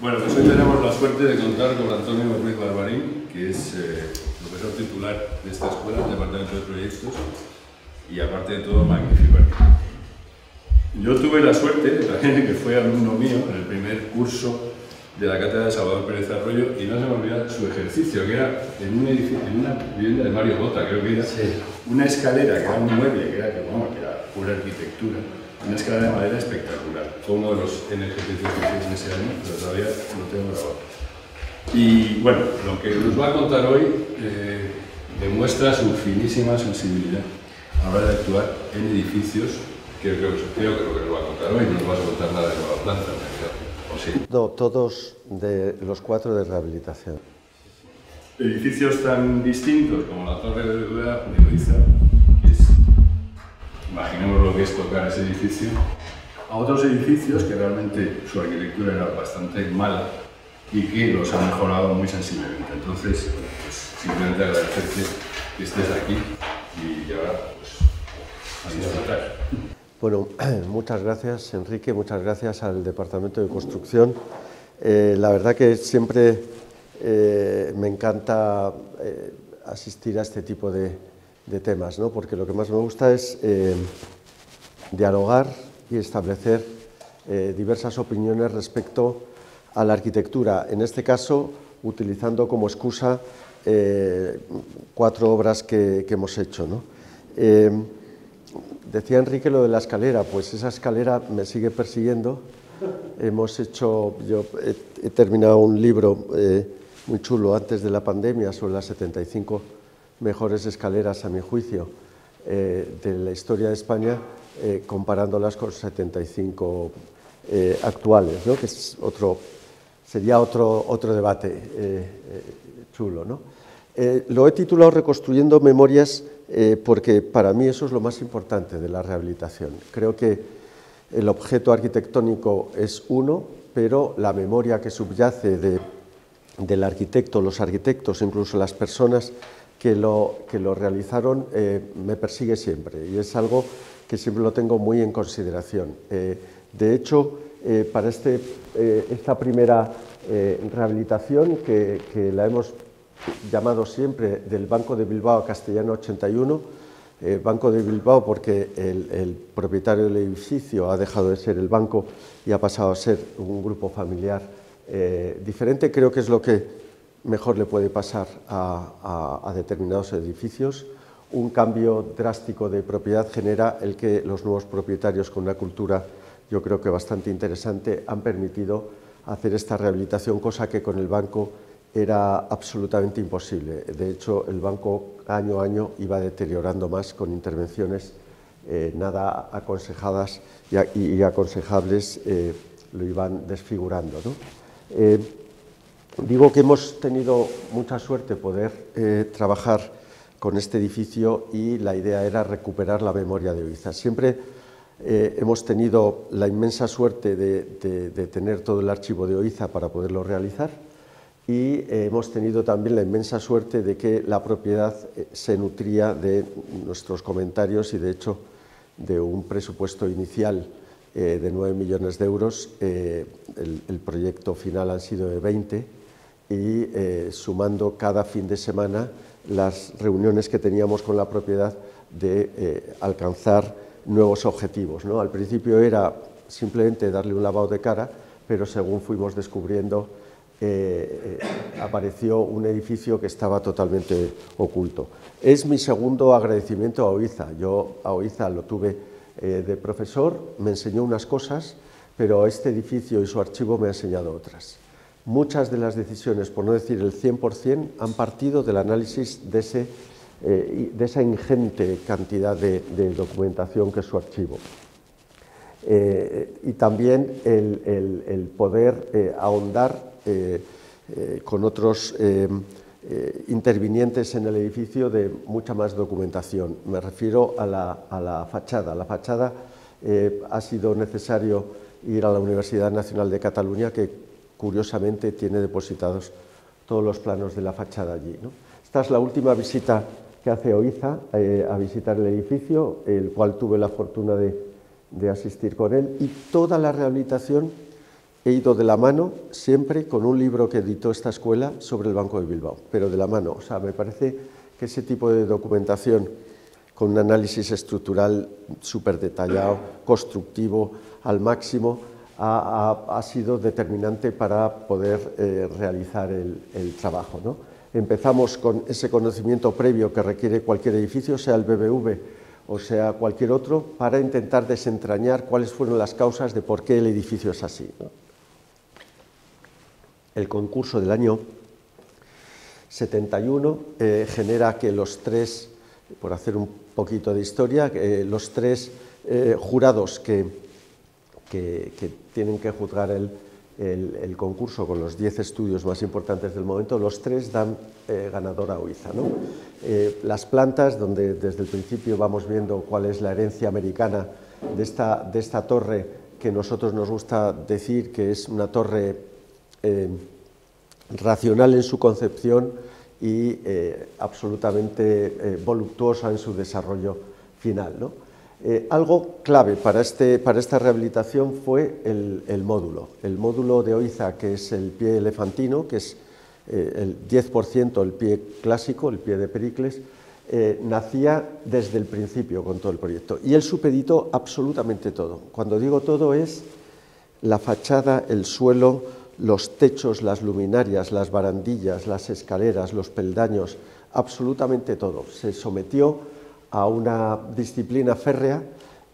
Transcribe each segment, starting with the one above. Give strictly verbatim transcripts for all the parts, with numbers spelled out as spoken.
Bueno, pues hoy tenemos la suerte de contar con Antonio Ruiz Barbarín, que es eh, profesor titular de esta escuela, del Departamento de Proyectos, y aparte de todo, magnífico arquitecto. Yo tuve la suerte, también, que fue alumno mío en el primer curso de la cátedra de Salvador Pérez Arroyo, y no se me olvida su ejercicio, que era en, un edificio, en una vivienda de Mario Botta, creo que era, sí. Una escalera, que era un mueble, que era, que, bueno, que era pura arquitectura, una escalera de madera espectacular. Fue uno de los en ejercicios que hice en ese año, pero todavía lo tengo grabado. Y bueno, lo que nos va a contar hoy eh, demuestra su finísima sensibilidad a la hora de actuar en edificios, que creo que nos va a contar hoy, no nos vas a contar nada de nueva planta, ¿o sí? No, todos de los cuatro de rehabilitación. Edificios tan distintos como la Torre B B V A de Oíza, imaginemos lo que es tocar ese edificio, a otros edificios que realmente su arquitectura era bastante mala y que los ha mejorado muy sensiblemente. Entonces, bueno, pues simplemente agradecerte que estés aquí y ahora pues a disfrutar. Bueno, muchas gracias Enrique, muchas gracias al Departamento de Construcción. Eh, la verdad que siempre eh, me encanta eh, asistir a este tipo de... de temas, ¿no? Porque lo que más me gusta es eh, dialogar y establecer eh, diversas opiniones respecto a la arquitectura, en este caso utilizando como excusa eh, cuatro obras que, que hemos hecho, ¿no? Eh, decía Enrique lo de la escalera, pues esa escalera me sigue persiguiendo. Hemos hecho, yo he, he terminado un libro eh, muy chulo antes de la pandemia sobre las setenta y cinco mejores escaleras, a mi juicio, eh, de la historia de España, eh, comparándolas con setenta y cinco eh, actuales, ¿no? Que es otro, sería otro, otro debate eh, eh, chulo, ¿no? Eh, lo he titulado Reconstruyendo Memorias eh, porque para mí eso es lo más importante de la rehabilitación. Creo que el objeto arquitectónico es uno, pero la memoria que subyace de, del arquitecto, los arquitectos, incluso las personas que lo, que lo realizaron, eh, me persigue siempre y es algo que siempre lo tengo muy en consideración. Eh, de hecho, eh, para este, eh, esta primera eh, rehabilitación, que, que la hemos llamado siempre del Banco de Bilbao Castellano ochenta y uno, eh, Banco de Bilbao porque el, el propietario del edificio ha dejado de ser el banco y ha pasado a ser un grupo familiar eh, diferente, creo que es lo que mejor le puede pasar a, a, a determinados edificios. Un cambio drástico de propiedad genera el que los nuevos propietarios, con una cultura yo creo que bastante interesante, han permitido hacer esta rehabilitación, cosa que con el banco era absolutamente imposible. De hecho, el banco año a año iba deteriorando más, con intervenciones eh, nada aconsejadas y, a, y aconsejables, eh, lo iban desfigurando, ¿no? Eh, Digo que hemos tenido mucha suerte poder eh, trabajar con este edificio y la idea era recuperar la memoria de Oíza. Siempre eh, hemos tenido la inmensa suerte de, de, de tener todo el archivo de Oíza para poderlo realizar y eh, hemos tenido también la inmensa suerte de que la propiedad eh, se nutría de nuestros comentarios y de hecho de un presupuesto inicial eh, de nueve millones de euros. Eh, el, el proyecto final han sido de veinte. Y eh, sumando cada fin de semana las reuniones que teníamos con la propiedad de eh, alcanzar nuevos objetivos, ¿no? Al principio era simplemente darle un lavado de cara, pero según fuimos descubriendo, eh, eh, apareció un edificio que estaba totalmente oculto. Es mi segundo agradecimiento a Oíza. Yo a Oíza lo tuve eh, de profesor, me enseñó unas cosas, pero este edificio y su archivo me ha enseñado otras. Muchas de las decisiones, por no decir el cien por cien, han partido del análisis de, ese, eh, de esa ingente cantidad de, de documentación que es su archivo. Eh, y también el, el, el poder eh, ahondar eh, eh, con otros eh, eh, intervinientes en el edificio de mucha más documentación. Me refiero a la, a la fachada. La fachada eh, ha sido necesario ir a la Universidad Nacional de Cataluña, que curiosamente tiene depositados todos los planos de la fachada allí, ¿no? Esta es la última visita que hace Oíza eh, a visitar el edificio, el cual tuve la fortuna de, de asistir con él, y toda la rehabilitación he ido de la mano siempre con un libro que editó esta escuela sobre el Banco de Bilbao, pero de la mano. O sea, me parece que ese tipo de documentación con un análisis estructural súper detallado, constructivo al máximo, ha, ha, ha sido determinante para poder eh, realizar el, el trabajo, ¿no? Empezamos con ese conocimiento previo que requiere cualquier edificio, sea el B B V o sea cualquier otro, para intentar desentrañar cuáles fueron las causas de por qué el edificio es así, ¿no? El concurso del año setenta y uno eh, genera que los tres, por hacer un poquito de historia, eh, los tres eh, jurados que, que, que tienen que juzgar el, el, el concurso con los diez estudios más importantes del momento, los tres dan eh, ganadora a Oíza, ¿no? Eh, las plantas, donde desde el principio vamos viendo cuál es la herencia americana de esta, de esta torre, que nosotros nos gusta decir que es una torre eh, racional en su concepción, y eh, absolutamente eh, voluptuosa en su desarrollo final, ¿no? Eh, algo clave para, este, para esta rehabilitación fue el, el módulo. El módulo de Oíza, que es el pie elefantino, que es eh, el diez por ciento el pie clásico, el pie de Pericles, eh, nacía desde el principio con todo el proyecto. Y él supeditó absolutamente todo. Cuando digo todo es la fachada, el suelo, los techos, las luminarias, las barandillas, las escaleras, los peldaños, absolutamente todo. Se sometió a una disciplina férrea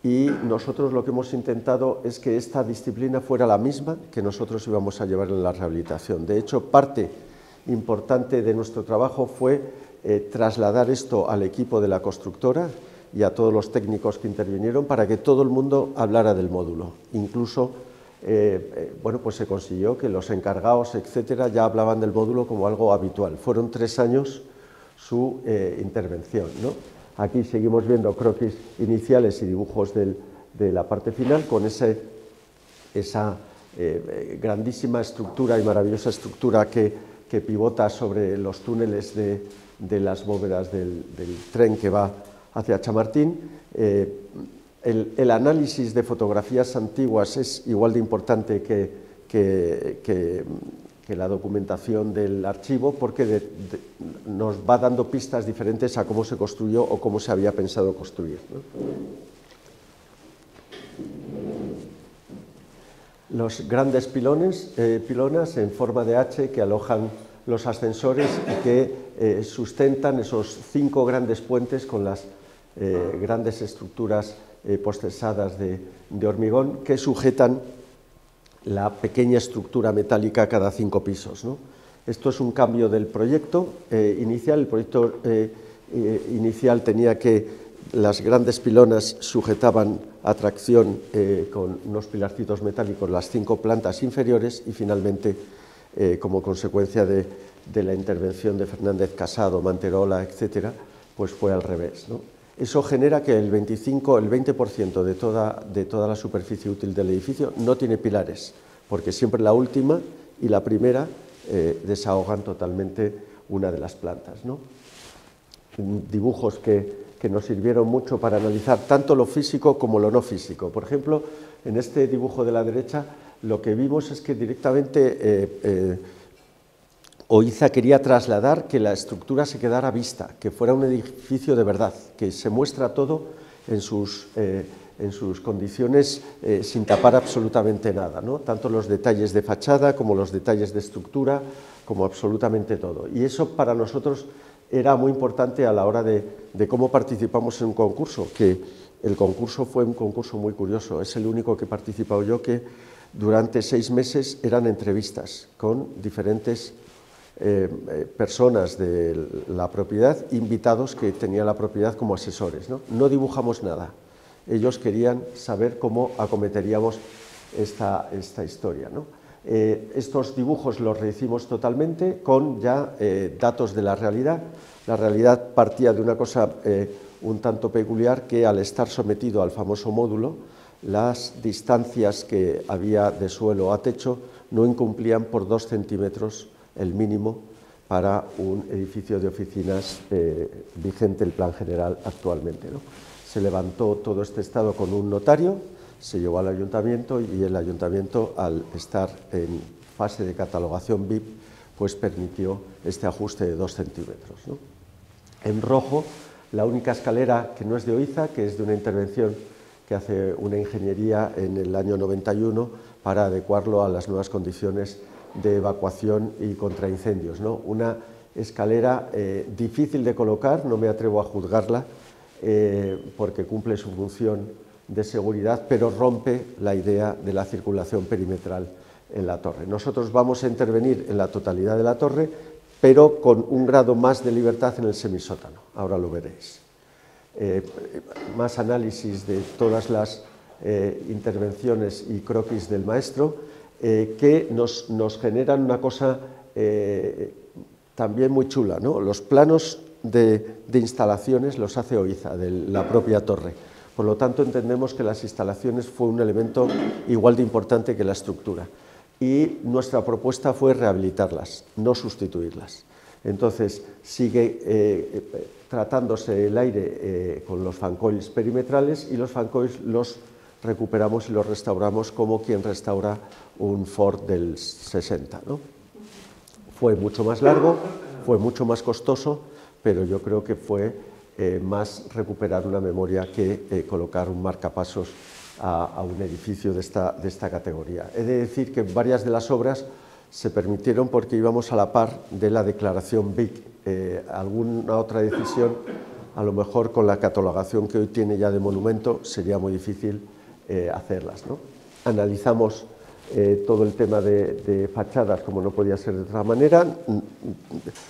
y nosotros lo que hemos intentado es que esta disciplina fuera la misma que nosotros íbamos a llevar en la rehabilitación. De hecho, parte importante de nuestro trabajo fue eh, trasladar esto al equipo de la constructora y a todos los técnicos que intervinieron para que todo el mundo hablara del módulo, incluso Eh, eh, bueno, pues se consiguió que los encargados, etcétera, ya hablaban del módulo como algo habitual. Fueron tres años su eh, intervención, ¿no? Aquí seguimos viendo croquis iniciales y dibujos del, de la parte final, con ese, esa eh, grandísima estructura y maravillosa estructura que, que pivota sobre los túneles de, de las bóvedas del, del tren que va hacia Chamartín. Eh, El, el análisis de fotografías antiguas es igual de importante que, que, que, que la documentación del archivo, porque de, de, nos va dando pistas diferentes a cómo se construyó o cómo se había pensado construir, ¿no? Los grandes pilones, eh, pilonas en forma de hache que alojan los ascensores y que eh, sustentan esos cinco grandes puentes con las eh, grandes estructuras Eh, posterzadas de, de hormigón que sujetan la pequeña estructura metálica cada cinco pisos, ¿no? Esto es un cambio del proyecto eh, inicial. El proyecto eh, eh, inicial tenía que las grandes pilonas sujetaban a tracción eh, con unos pilarcitos metálicos las cinco plantas inferiores, y finalmente, eh, como consecuencia de, de la intervención de Fernández Casado, Manterola, etcétera, pues fue al revés, ¿no? Eso genera que el veinticinco, el veinte por ciento de toda, de toda la superficie útil del edificio no tiene pilares, porque siempre la última y la primera eh, desahogan totalmente una de las plantas, ¿no? Dibujos que, que nos sirvieron mucho para analizar tanto lo físico como lo no físico. Por ejemplo, en este dibujo de la derecha lo que vimos es que directamente eh, eh, Oíza quería trasladar que la estructura se quedara vista, que fuera un edificio de verdad, que se muestra todo en sus, eh, en sus condiciones eh, sin tapar absolutamente nada, ¿no? Tanto los detalles de fachada como los detalles de estructura, como absolutamente todo. Y eso para nosotros era muy importante a la hora de, de cómo participamos en un concurso, que el concurso fue un concurso muy curioso. Es el único que he participado yo que durante seis meses eran entrevistas con diferentes Eh, eh, personas de la propiedad, invitados que tenía la propiedad como asesores, ¿no? No dibujamos nada. Ellos querían saber cómo acometeríamos esta, esta historia, ¿no? Eh, estos dibujos los rehicimos totalmente con ya eh, datos de la realidad. La realidad partía de una cosa eh, un tanto peculiar, que al estar sometido al famoso módulo, las distancias que había de suelo a techo no incumplían por dos centímetros el mínimo para un edificio de oficinas eh, vigente el plan general actualmente, ¿no? Se levantó todo este estado con un notario, se llevó al ayuntamiento y el ayuntamiento, al estar en fase de catalogación B I C, pues permitió este ajuste de dos centímetros, ¿no? En rojo, la única escalera que no es de Oíza, que es de una intervención que hace una ingeniería en el año noventa y uno para adecuarlo a las nuevas condiciones de evacuación y contra incendios, ¿no? Una escalera eh, difícil de colocar, no me atrevo a juzgarla, eh, porque cumple su función de seguridad, pero rompe la idea de la circulación perimetral en la torre. Nosotros vamos a intervenir en la totalidad de la torre, pero con un grado más de libertad en el semisótano, ahora lo veréis. Eh, más análisis de todas las eh, intervenciones y croquis del maestro, eh, que nos, nos generan una cosa eh, también muy chula, ¿no? Los planos de, de instalaciones los hace Oíza, de la propia torre. Por lo tanto, entendemos que las instalaciones fue un elemento igual de importante que la estructura. Y nuestra propuesta fue rehabilitarlas, no sustituirlas. Entonces, sigue eh, tratándose el aire eh, con los fancoils perimetrales, y los fancoils los recuperamos y los restauramos como quien restaura un Ford del sesenta, ¿no? Fue mucho más largo, fue mucho más costoso, pero yo creo que fue eh, más recuperar una memoria que eh, colocar un marcapasos a, a un edificio de esta, de esta categoría. He de decir que varias de las obras se permitieron porque íbamos a la par de la declaración B I C. Eh, alguna otra decisión, a lo mejor con la catalogación que hoy tiene ya de monumento, sería muy difícil eh, hacerlas, ¿no? Analizamos eh, todo el tema de, de fachadas, como no podía ser de otra manera.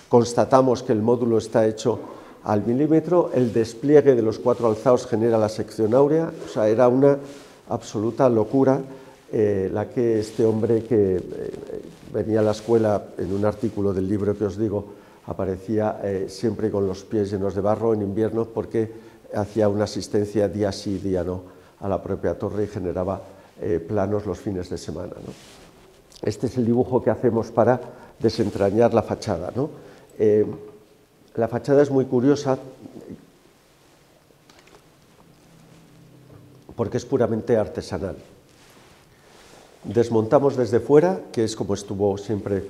Constatamos que el módulo está hecho al milímetro, el despliegue de los cuatro alzados genera la sección áurea, o sea, era una absoluta locura. Eh, la que este hombre que eh, venía a la escuela, en un artículo del libro que os digo, aparecía eh, siempre con los pies llenos de barro en invierno, porque hacía una asistencia día sí, día no a la propia torre y generaba eh, planos los fines de semana, ¿no? Este es el dibujo que hacemos para desentrañar la fachada, ¿no? Eh, la fachada es muy curiosa porque es puramente artesanal. Desmontamos desde fuera, que es como estuvo siempre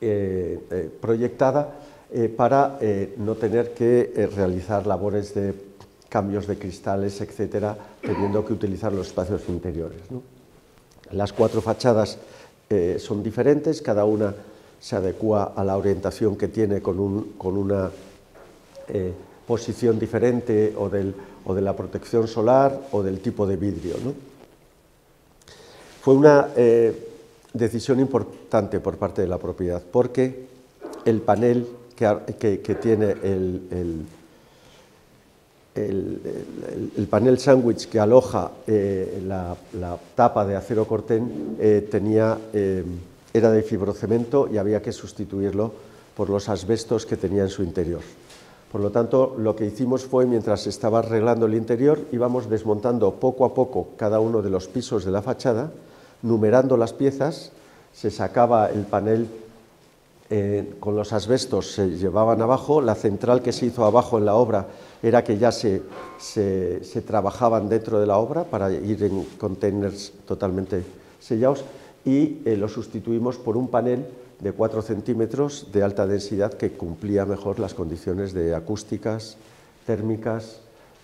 eh, eh, proyectada, eh, para eh, no tener que eh, realizar labores de cambios de cristales, etcétera, teniendo que utilizar los espacios interiores, ¿no? Las cuatro fachadas eh, son diferentes, cada una se adecua a la orientación que tiene con, un, con una eh, posición diferente o, del, o de la protección solar o del tipo de vidrio, ¿no? Fue una eh, decisión importante por parte de la propiedad, porque el panel que, que, que tiene el, el, el, el panel sándwich que aloja eh, la, la tapa de acero cortén eh, tenía, eh, era de fibrocemento y había que sustituirlo por los asbestos que tenía en su interior. Por lo tanto, lo que hicimos fue, mientras se estaba arreglando el interior, íbamos desmontando poco a poco cada uno de los pisos de la fachada, numerando las piezas, se sacaba el panel eh, con los asbestos, se llevaban abajo, la central que se hizo abajo en la obra era que ya se, se, se trabajaban dentro de la obra para ir en containers totalmente sellados, y eh, lo sustituimos por un panel de cuatro centímetros de alta densidad que cumplía mejor las condiciones de acústicas, térmicas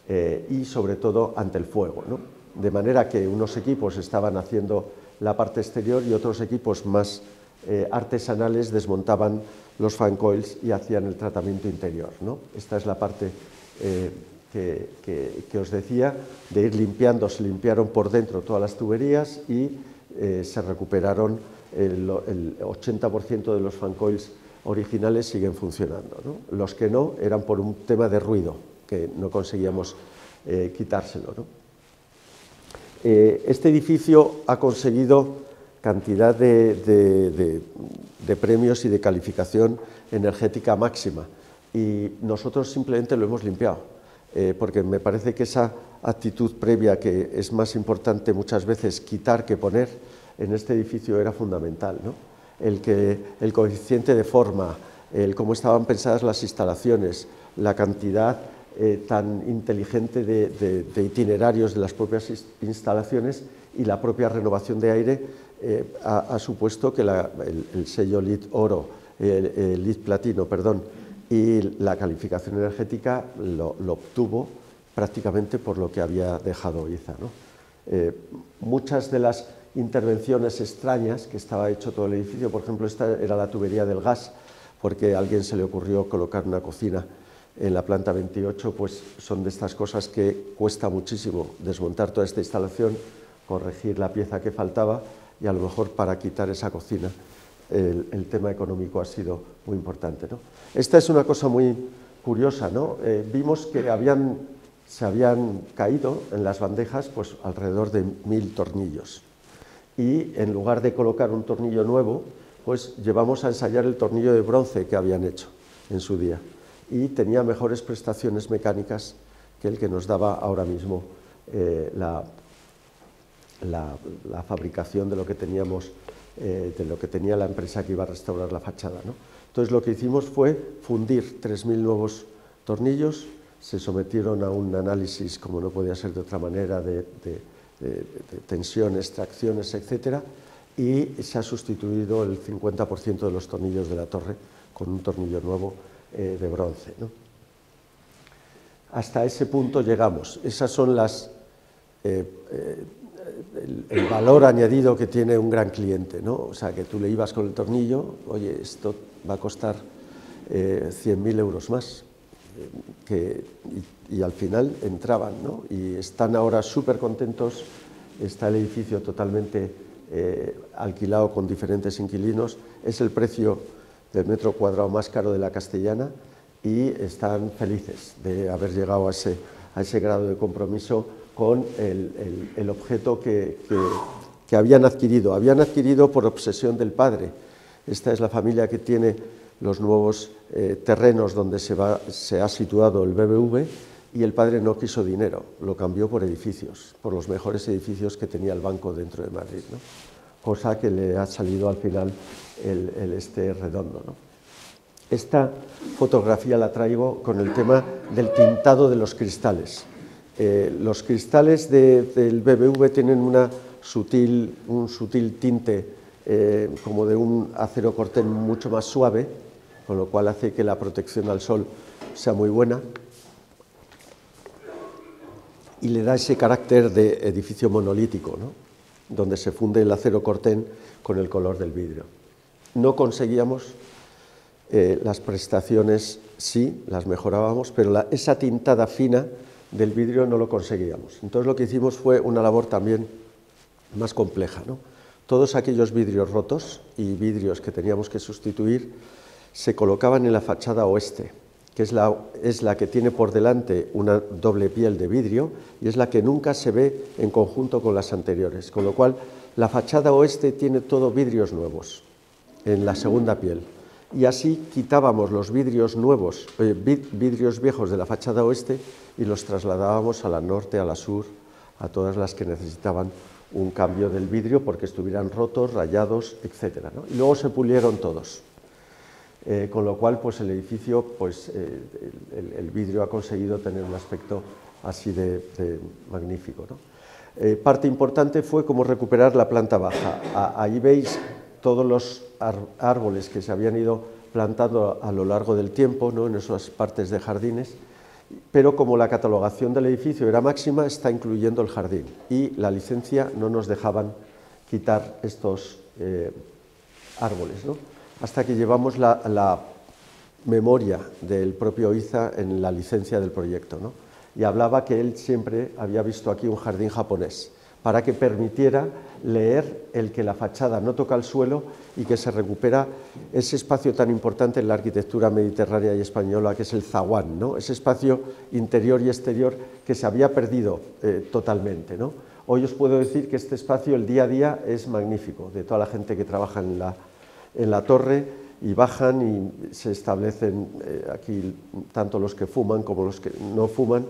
eh, y sobre todo ante el fuego, ¿no? De manera que unos equipos estaban haciendo la parte exterior y otros equipos más eh, artesanales desmontaban los fan coils y hacían el tratamiento interior, ¿no? Esta es la parte eh, que, que, que os decía, de ir limpiando. Se limpiaron por dentro todas las tuberías y eh, se recuperaron. El, el ochenta por ciento de los fancoils originales siguen funcionando, ¿no? Los que no eran por un tema de ruido, que no conseguíamos eh, quitárselo, ¿no? Eh, este edificio ha conseguido cantidad de, de, de, de premios y de calificación energética máxima, y nosotros simplemente lo hemos limpiado, eh, porque me parece que esa actitud previa, que es más importante muchas veces quitar que poner, en este edificio era fundamental, ¿no? El, que, el coeficiente de forma, el cómo estaban pensadas las instalaciones, la cantidad eh, tan inteligente de, de, de itinerarios de las propias instalaciones y la propia renovación de aire eh, ha, ha supuesto que la, el, el sello LEED oro, el, el LEED platino, perdón, y la calificación energética lo, lo obtuvo prácticamente por lo que había dejado Oíza, ¿no? Eh, muchas de las intervenciones extrañas que estaba hecho todo el edificio, por ejemplo, esta era la tubería del gas, porque a alguien se le ocurrió colocar una cocina en la planta veintiocho, pues son de estas cosas que cuesta muchísimo desmontar toda esta instalación, corregir la pieza que faltaba y a lo mejor para quitar esa cocina el, el tema económico ha sido muy importante, ¿no? Esta es una cosa muy curiosa, ¿no? Eh, vimos que habían, se habían caído en las bandejas pues, alrededor de mil tornillos. Y en lugar de colocar un tornillo nuevo, pues llevamos a ensayar el tornillo de bronce que habían hecho en su día. Y tenía mejores prestaciones mecánicas que el que nos daba ahora mismo eh, la, la, la fabricación de lo que teníamos, eh, de lo que tenía la empresa que iba a restaurar la fachada, ¿no? Entonces lo que hicimos fue fundir tres mil nuevos tornillos, se sometieron a un análisis, como no podía ser de otra manera, de... de de tensiones, tracciones, etcétera, y se ha sustituido el cincuenta por ciento de los tornillos de la torre con un tornillo nuevo eh, de bronce, ¿no? Hasta ese punto llegamos. Esas son las eh, eh, el, el valor añadido que tiene un gran cliente, ¿no? O sea, que tú le ibas con el tornillo, oye, esto va a costar eh, cien mil euros más. Que, y, y al final entraban, ¿no? Y están ahora súper contentos, está el edificio totalmente eh, alquilado con diferentes inquilinos, es el precio del metro cuadrado más caro de la Castellana y están felices de haber llegado a ese, a ese grado de compromiso con el, el, el objeto que, que, que habían adquirido. Habían adquirido por obsesión del padre. Esta es la familia que tiene los nuevos eh, terrenos donde se, va, se ha situado el B B V y el padre no quiso dinero, lo cambió por edificios, por los mejores edificios que tenía el banco dentro de Madrid, ¿no? Cosa que le ha salido al final el, el este redondo, ¿no? Esta fotografía la traigo con el tema del tintado de los cristales. Eh, los cristales de, del B B V tienen una sutil, un sutil tinte eh, como de un acero corten mucho más suave, con lo cual hace que la protección al sol sea muy buena y le da ese carácter de edificio monolítico, ¿no? Donde se funde el acero corten con el color del vidrio. No conseguíamos eh, las prestaciones, sí, las mejorábamos, pero la, esa tintada fina del vidrio no lo conseguíamos. Entonces lo que hicimos fue una labor también más compleja, ¿no? Todos aquellos vidrios rotos y vidrios que teníamos que sustituir se colocaban en la fachada oeste, que es la, es la que tiene por delante una doble piel de vidrio y es la que nunca se ve en conjunto con las anteriores, con lo cual la fachada oeste tiene todo vidrios nuevos en la segunda piel y así quitábamos los vidrios nuevos, eh, vid, vidrios viejos de la fachada oeste y los trasladábamos a la norte, a la sur, a todas las que necesitaban un cambio del vidrio porque estuvieran rotos, rayados, etcétera, ¿no? Y luego se pulieron todos. Eh, con lo cual, pues el edificio, pues eh, el, el vidrio ha conseguido tener un aspecto así de, de magnífico, ¿no? Eh, parte importante fue como recuperar la planta baja. A, ahí veis todos los árboles que se habían ido plantando a, a lo largo del tiempo, ¿no? En esas partes de jardines, pero como la catalogación del edificio era máxima, está incluyendo el jardín y la licencia no nos dejaban quitar estos eh, árboles, ¿no? Hasta que llevamos la, la memoria del propio Oíza en la licencia del proyecto, ¿no? Y hablaba que él siempre había visto aquí un jardín japonés, para que permitiera leer el que la fachada no toca el suelo y que se recupera ese espacio tan importante en la arquitectura mediterránea y española, que es el zaguán, ¿no? Ese espacio interior y exterior que se había perdido eh, totalmente, ¿no? Hoy os puedo decir que este espacio, el día a día, es magnífico, de toda la gente que trabaja en la en la torre y bajan y se establecen eh, aquí tanto los que fuman como los que no fuman.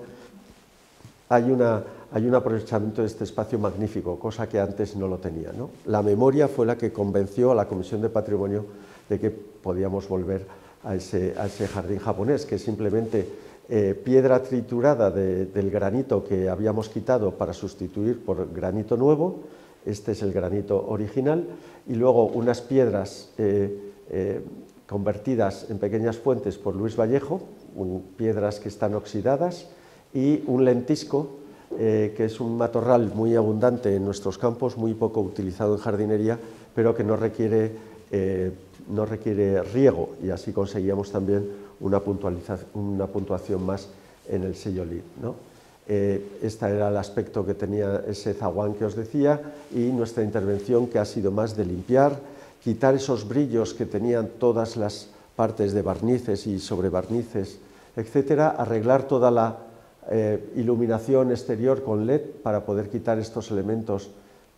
Hay, una, hay un aprovechamiento de este espacio magnífico, cosa que antes no lo tenía, ¿no? La memoria fue la que convenció a la Comisión de Patrimonio de que podíamos volver a ese, a ese jardín japonés, que simplemente eh, piedra triturada de, del granito que habíamos quitado para sustituir por granito nuevo. Este es el granito original, y luego unas piedras eh, eh, convertidas en pequeñas fuentes por Luis Vallejo, un, piedras que están oxidadas, y un lentisco, eh, que es un matorral muy abundante en nuestros campos, muy poco utilizado en jardinería, pero que no requiere, eh, no requiere riego, y así conseguíamos también una, una puntuación más en el sello LEED, ¿no? Eh, este era el aspecto que tenía ese zaguán que os decía, y nuestra intervención, que ha sido más de limpiar, quitar esos brillos que tenían todas las partes de barnices y sobrebarnices, etcétera, arreglar toda la eh, iluminación exterior con LED para poder quitar estos elementos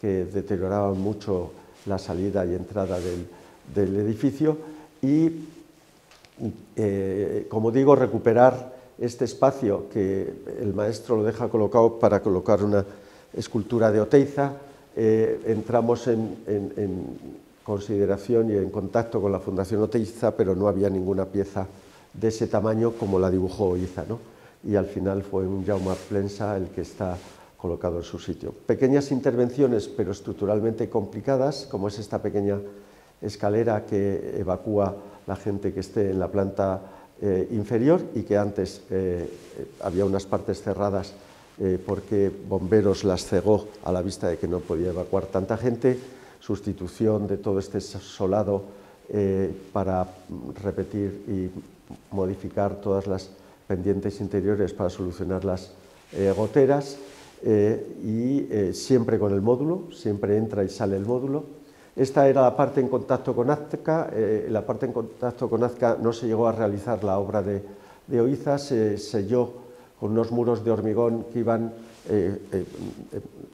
que deterioraban mucho la salida y entrada del, del edificio y, eh, como digo, recuperar este espacio que el maestro lo deja colocado para colocar una escultura de Oteiza. Eh, entramos en, en, en consideración y en contacto con la Fundación Oteiza, pero no había ninguna pieza de ese tamaño como la dibujó Oíza, ¿no? Y al final fue un Jaume Plensa el que está colocado en su sitio. Pequeñas intervenciones, pero estructuralmente complicadas, como es esta pequeña escalera que evacúa la gente que esté en la planta Eh, inferior, y que antes eh, había unas partes cerradas eh, porque bomberos las cegó a la vista de que no podía evacuar tanta gente, sustitución de todo este solado eh, para repetir y modificar todas las pendientes interiores para solucionar las eh, goteras, eh, y eh, siempre con el módulo, siempre entra y sale el módulo. Esta era la parte en contacto con Azca. Eh, la parte en contacto con Azca no se llegó a realizar la obra de, de Oíza, se selló con unos muros de hormigón que iban eh, eh,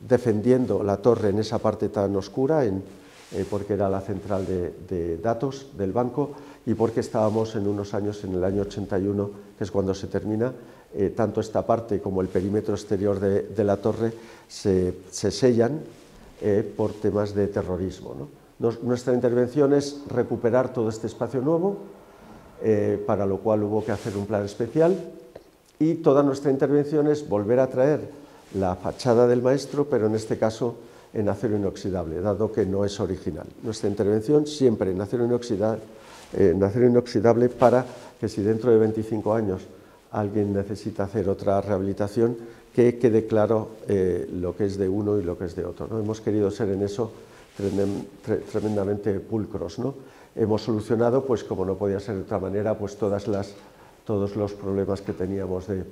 defendiendo la torre en esa parte tan oscura, en, eh, porque era la central de, de datos del banco, y porque estábamos en unos años, en el año ochenta y uno, que es cuando se termina, eh, tanto esta parte como el perímetro exterior de, de la torre se, se sellan. Eh, por temas de terrorismo, ¿no? Nos, nuestra intervención es recuperar todo este espacio nuevo, eh, para lo cual hubo que hacer un plan especial, y toda nuestra intervención es volver a traer la fachada del maestro, pero en este caso en acero inoxidable, dado que no es original. Nuestra intervención siempre en acero inoxidable, eh, en acero inoxidable, para que si dentro de veinticinco años alguien necesita hacer otra rehabilitación, que quede claro eh, lo que es de uno y lo que es de otro, ¿no? Hemos querido ser en eso tremendamente pulcros, ¿no? Hemos solucionado, pues como no podía ser de otra manera, pues todas las, todos los problemas que teníamos de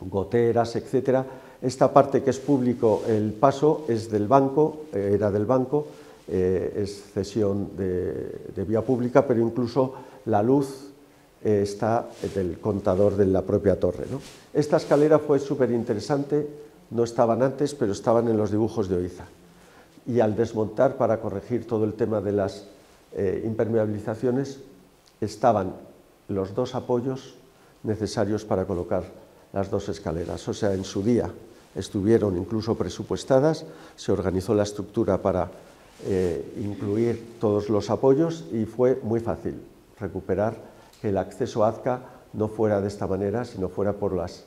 goteras, etcétera. Esta parte que es público, el paso, es del banco, era del banco, eh, es cesión de, de vía pública, pero incluso la luz está del contador de la propia torre, ¿no? Esta escalera fue súper interesante, no estaban antes, pero estaban en los dibujos de Oíza. Y al desmontar para corregir todo el tema de las eh, impermeabilizaciones, estaban los dos apoyos necesarios para colocar las dos escaleras. O sea, en su día estuvieron incluso presupuestadas, se organizó la estructura para eh, incluir todos los apoyos, y fue muy fácil recuperar que el acceso a Azca no fuera de esta manera, sino fuera por las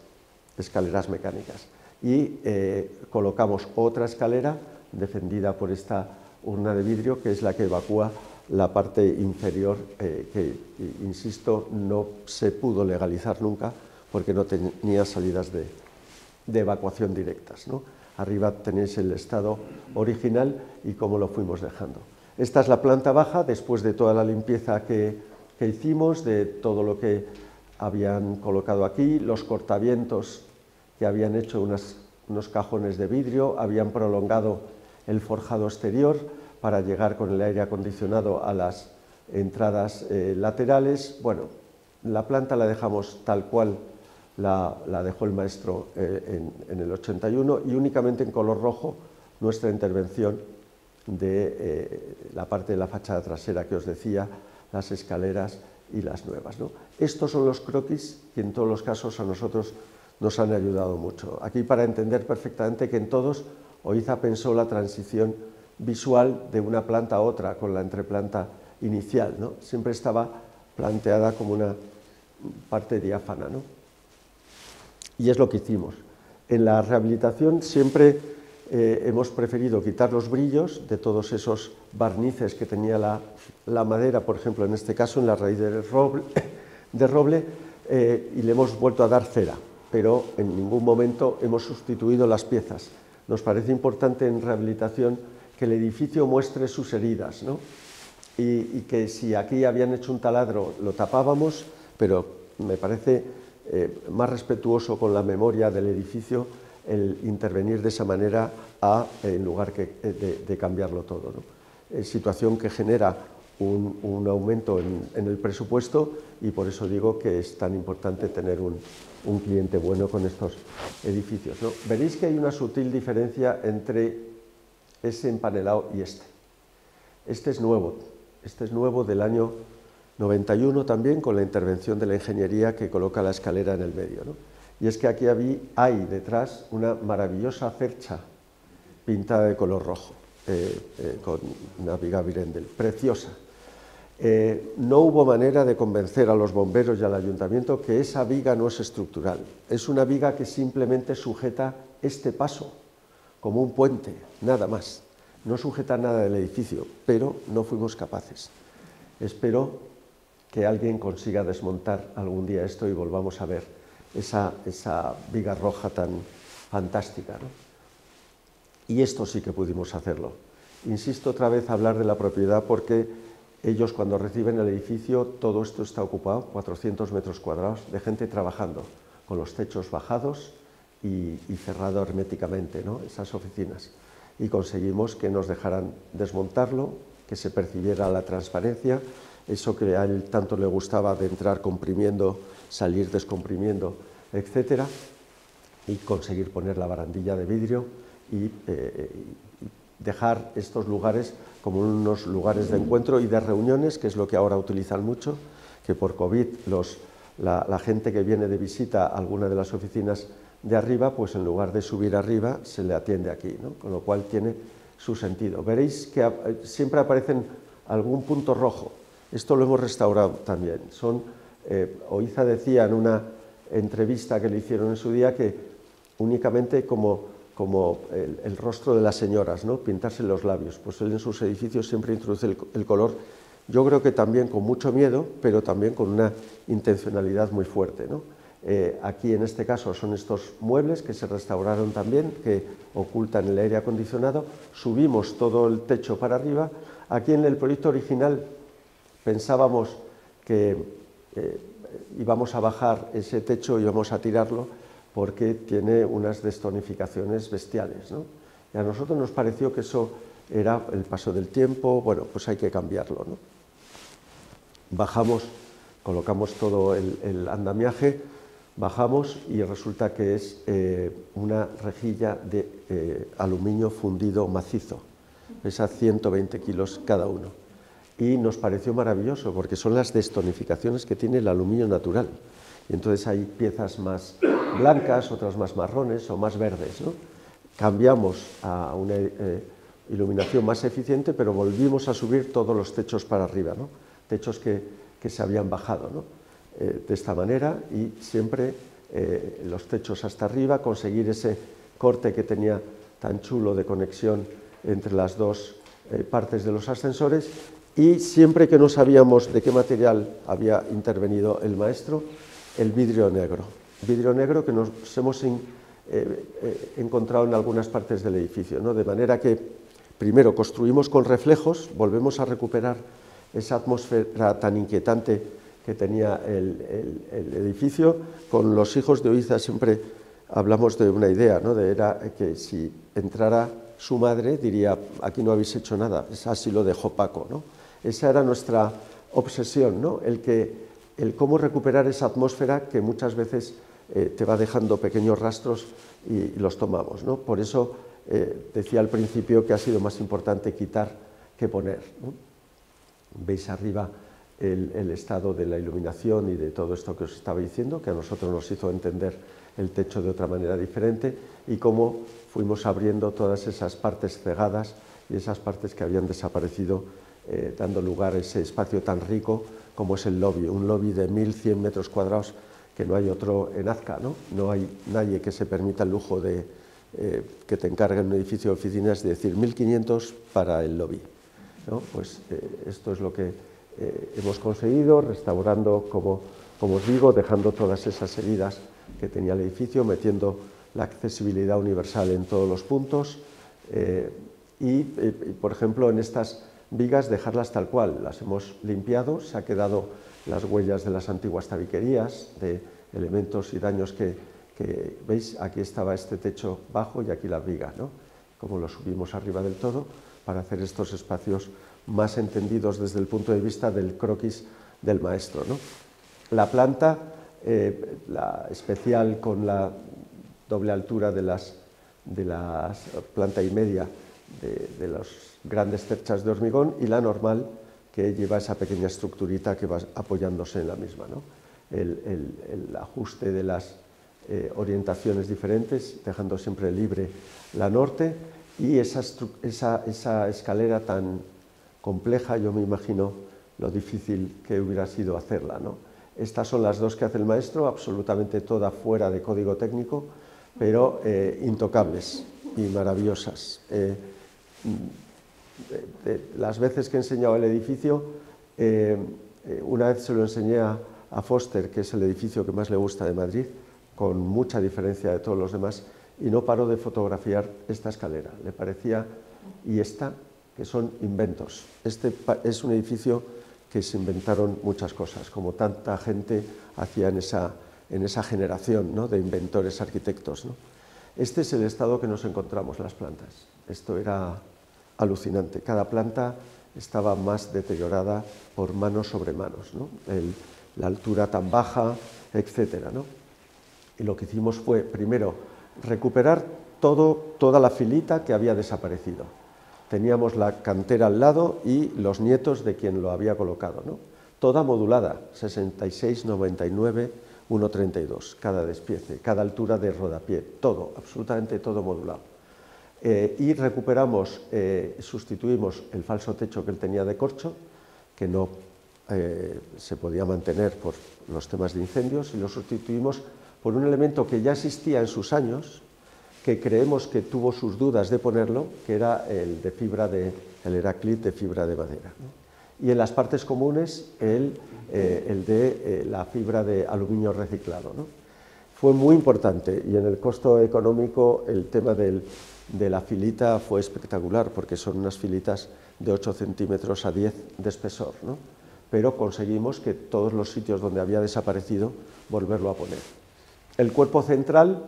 escaleras mecánicas. Y eh, colocamos otra escalera defendida por esta urna de vidrio, que es la que evacúa la parte inferior, eh, que, insisto, no se pudo legalizar nunca porque no tenía salidas de, de evacuación directas, ¿no? Arriba tenéis el estado original y cómo lo fuimos dejando. Esta es la planta baja, después de toda la limpieza que... que hicimos, de todo lo que habían colocado aquí, los cortavientos que habían hecho unas, unos cajones de vidrio, habían prolongado el forjado exterior para llegar con el aire acondicionado a las entradas eh, laterales. Bueno, la planta la dejamos tal cual la, la dejó el maestro eh, en, en el ochenta y uno, y únicamente en color rojo nuestra intervención de eh, la parte de la fachada trasera que os decía, las escaleras y las nuevas, ¿no? Estos son los croquis que en todos los casos a nosotros nos han ayudado mucho. Aquí para entender perfectamente que en todos Oíza pensó la transición visual de una planta a otra con la entreplanta inicial, ¿no? Siempre estaba planteada como una parte diáfana, ¿no? y es lo que hicimos. En la rehabilitación siempre eh, hemos preferido quitar los brillos de todos esos barnices que tenía la, la madera, por ejemplo, en este caso en la raíz de roble, de roble eh, y le hemos vuelto a dar cera, pero en ningún momento hemos sustituido las piezas. Nos parece importante en rehabilitación que el edificio muestre sus heridas, ¿no? y, y que si aquí habían hecho un taladro lo tapábamos, pero me parece Eh, más respetuoso con la memoria del edificio el intervenir de esa manera a, eh, en lugar que, de, de cambiarlo todo, ¿no? Eh, situación que genera un, un aumento en, en el presupuesto, y por eso digo que es tan importante tener un, un cliente bueno con estos edificios, ¿no? Veréis que hay una sutil diferencia entre ese empanelado y este. Este es nuevo, este es nuevo del año noventa y uno también, con la intervención de la ingeniería que coloca la escalera en el medio, ¿no? Y es que aquí hay detrás una maravillosa cercha pintada de color rojo, eh, eh, con una viga Birendel, preciosa. Eh, no hubo manera de convencer a los bomberos y al ayuntamiento que esa viga no es estructural. Es una viga que simplemente sujeta este paso como un puente, nada más. No sujeta nada del edificio, pero no fuimos capaces. Espero que alguien consiga desmontar algún día esto y volvamos a ver esa, esa viga roja tan fantástica, ¿no? Y esto sí que pudimos hacerlo. Insisto otra vez a hablar de la propiedad, porque ellos cuando reciben el edificio, todo esto está ocupado, cuatrocientos metros cuadrados de gente trabajando, con los techos bajados y, y cerrado herméticamente, ¿no?, esas oficinas. Y conseguimos que nos dejaran desmontarlo, que se percibiera la transparencia, eso que a él tanto le gustaba, de entrar comprimiendo, salir descomprimiendo, etcétera, y conseguir poner la barandilla de vidrio y eh, dejar estos lugares como unos lugares de encuentro y de reuniones, que es lo que ahora utilizan mucho, que por COVID los, la, la gente que viene de visita a alguna de las oficinas de arriba, pues en lugar de subir arriba, se le atiende aquí, ¿no? Con lo cual tiene su sentido. Veréis que siempre aparecen algún punto rojo. Esto lo hemos restaurado también. Son, eh, Oíza decía en una entrevista que le hicieron en su día que únicamente como, como el, el rostro de las señoras, ¿no?, pintarse los labios. Pues él en sus edificios siempre introduce el, el color, yo creo que también con mucho miedo, pero también con una intencionalidad muy fuerte, ¿no? Eh, aquí en este caso son estos muebles que se restauraron también, que ocultan el aire acondicionado. Subimos todo el techo para arriba. Aquí en el proyecto original pensábamos que eh, íbamos a bajar ese techo y íbamos a tirarlo porque tiene unas destonificaciones bestiales, ¿no? Y a nosotros nos pareció que eso era el paso del tiempo, bueno, pues hay que cambiarlo, ¿no? Bajamos, colocamos todo el, el andamiaje. Bajamos y resulta que es eh, una rejilla de eh, aluminio fundido macizo, pesa ciento veinte kilos cada uno, y nos pareció maravilloso porque son las destonificaciones que tiene el aluminio natural, y entonces hay piezas más blancas, otras más marrones o más verdes, ¿no? Cambiamos a una eh, iluminación más eficiente, pero volvimos a subir todos los techos para arriba, ¿no?, techos que, que se habían bajado, ¿no?, de esta manera, y siempre eh, los techos hasta arriba, conseguir ese corte que tenía tan chulo de conexión entre las dos eh, partes de los ascensores, y siempre que no sabíamos de qué material había intervenido el maestro, el vidrio negro, vidrio negro que nos hemos in, eh, eh, encontrado en algunas partes del edificio, ¿no? De manera que primero construimos con reflejos, volvemos a recuperar esa atmósfera tan inquietante que tenía el, el, el edificio. Con los hijos de Oíza siempre hablamos de una idea, ¿no?, de era que si entrara su madre diría, aquí no habéis hecho nada, así lo dejó Paco, ¿no? Esa era nuestra obsesión, ¿no?, el, que, el cómo recuperar esa atmósfera que muchas veces eh, te va dejando pequeños rastros y los tomamos, ¿no? Por eso eh, decía al principio que ha sido más importante quitar que poner, ¿no? Veis arriba El, el estado de la iluminación y de todo esto que os estaba diciendo, que a nosotros nos hizo entender el techo de otra manera diferente, y cómo fuimos abriendo todas esas partes cegadas y esas partes que habían desaparecido, eh, dando lugar a ese espacio tan rico como es el lobby, un lobby de mil cien metros cuadrados que no hay otro en Azca, ¿no? No hay nadie que se permita el lujo de eh, que te encargue en un edificio de oficinas de decir mil quinientos para el lobby, ¿no? Pues eh, esto es lo que eh, hemos conseguido, restaurando, como, como os digo, dejando todas esas heridas que tenía el edificio, metiendo la accesibilidad universal en todos los puntos eh, y, eh, por ejemplo, en estas vigas dejarlas tal cual, las hemos limpiado, se ha quedado las huellas de las antiguas tabiquerías, de elementos y daños que, que veis, aquí estaba este techo bajo y aquí la viga, ¿no? Como lo subimos arriba del todo, para hacer estos espacios más entendidos desde el punto de vista del croquis del maestro, ¿no? La planta, eh, la especial con la doble altura de las, de las planta y media de, de las grandes terchas de hormigón, y la normal, que lleva esa pequeña estructurita que va apoyándose en la misma, ¿no? El, el, el ajuste de las eh, orientaciones diferentes, dejando siempre libre la norte, y esa, esa, esa escalera tan compleja, yo me imagino lo difícil que hubiera sido hacerla, ¿no? Estas son las dos que hace el maestro, absolutamente toda fuera de código técnico, pero eh, intocables y maravillosas. Eh, De, de, las veces que he enseñado el edificio, eh, eh, una vez se lo enseñé a, a Foster, que es el edificio que más le gusta de Madrid, con mucha diferencia de todos los demás, y no paró de fotografiar esta escalera, le parecía, y esta, que son inventos. Este es un edificio que se inventaron muchas cosas, como tanta gente hacía en esa, en esa generación, ¿no?, de inventores arquitectos, ¿no? Este es el estado que nos encontramos, las plantas. Esto era alucinante, cada planta estaba más deteriorada por manos sobre manos, ¿no? El, la altura tan baja, etcétera, ¿no? Y lo que hicimos fue, primero, recuperar todo, toda la filita que había desaparecido. Teníamos la cantera al lado y los nietos de quien lo había colocado, ¿no? Toda modulada, sesenta y seis, noventa y nueve, ciento treinta y dos, cada despiece, cada altura de rodapié, todo, absolutamente todo modulado. Eh, y recuperamos, eh, sustituimos el falso techo que él tenía de corcho, que no eh, se podía mantener por los temas de incendios, y lo sustituimos por un elemento que ya existía en sus años, que creemos que tuvo sus dudas de ponerlo, que era el de fibra de, el Heraclit de fibra de madera, ¿no? Y en las partes comunes el, eh, el de eh, la fibra de aluminio reciclado, ¿no? Fue muy importante, y en el costo económico el tema del de la filita fue espectacular, porque son unas filitas de ocho centímetros a diez de espesor, ¿no? Pero conseguimos que todos los sitios donde había desaparecido volverlo a poner. El cuerpo central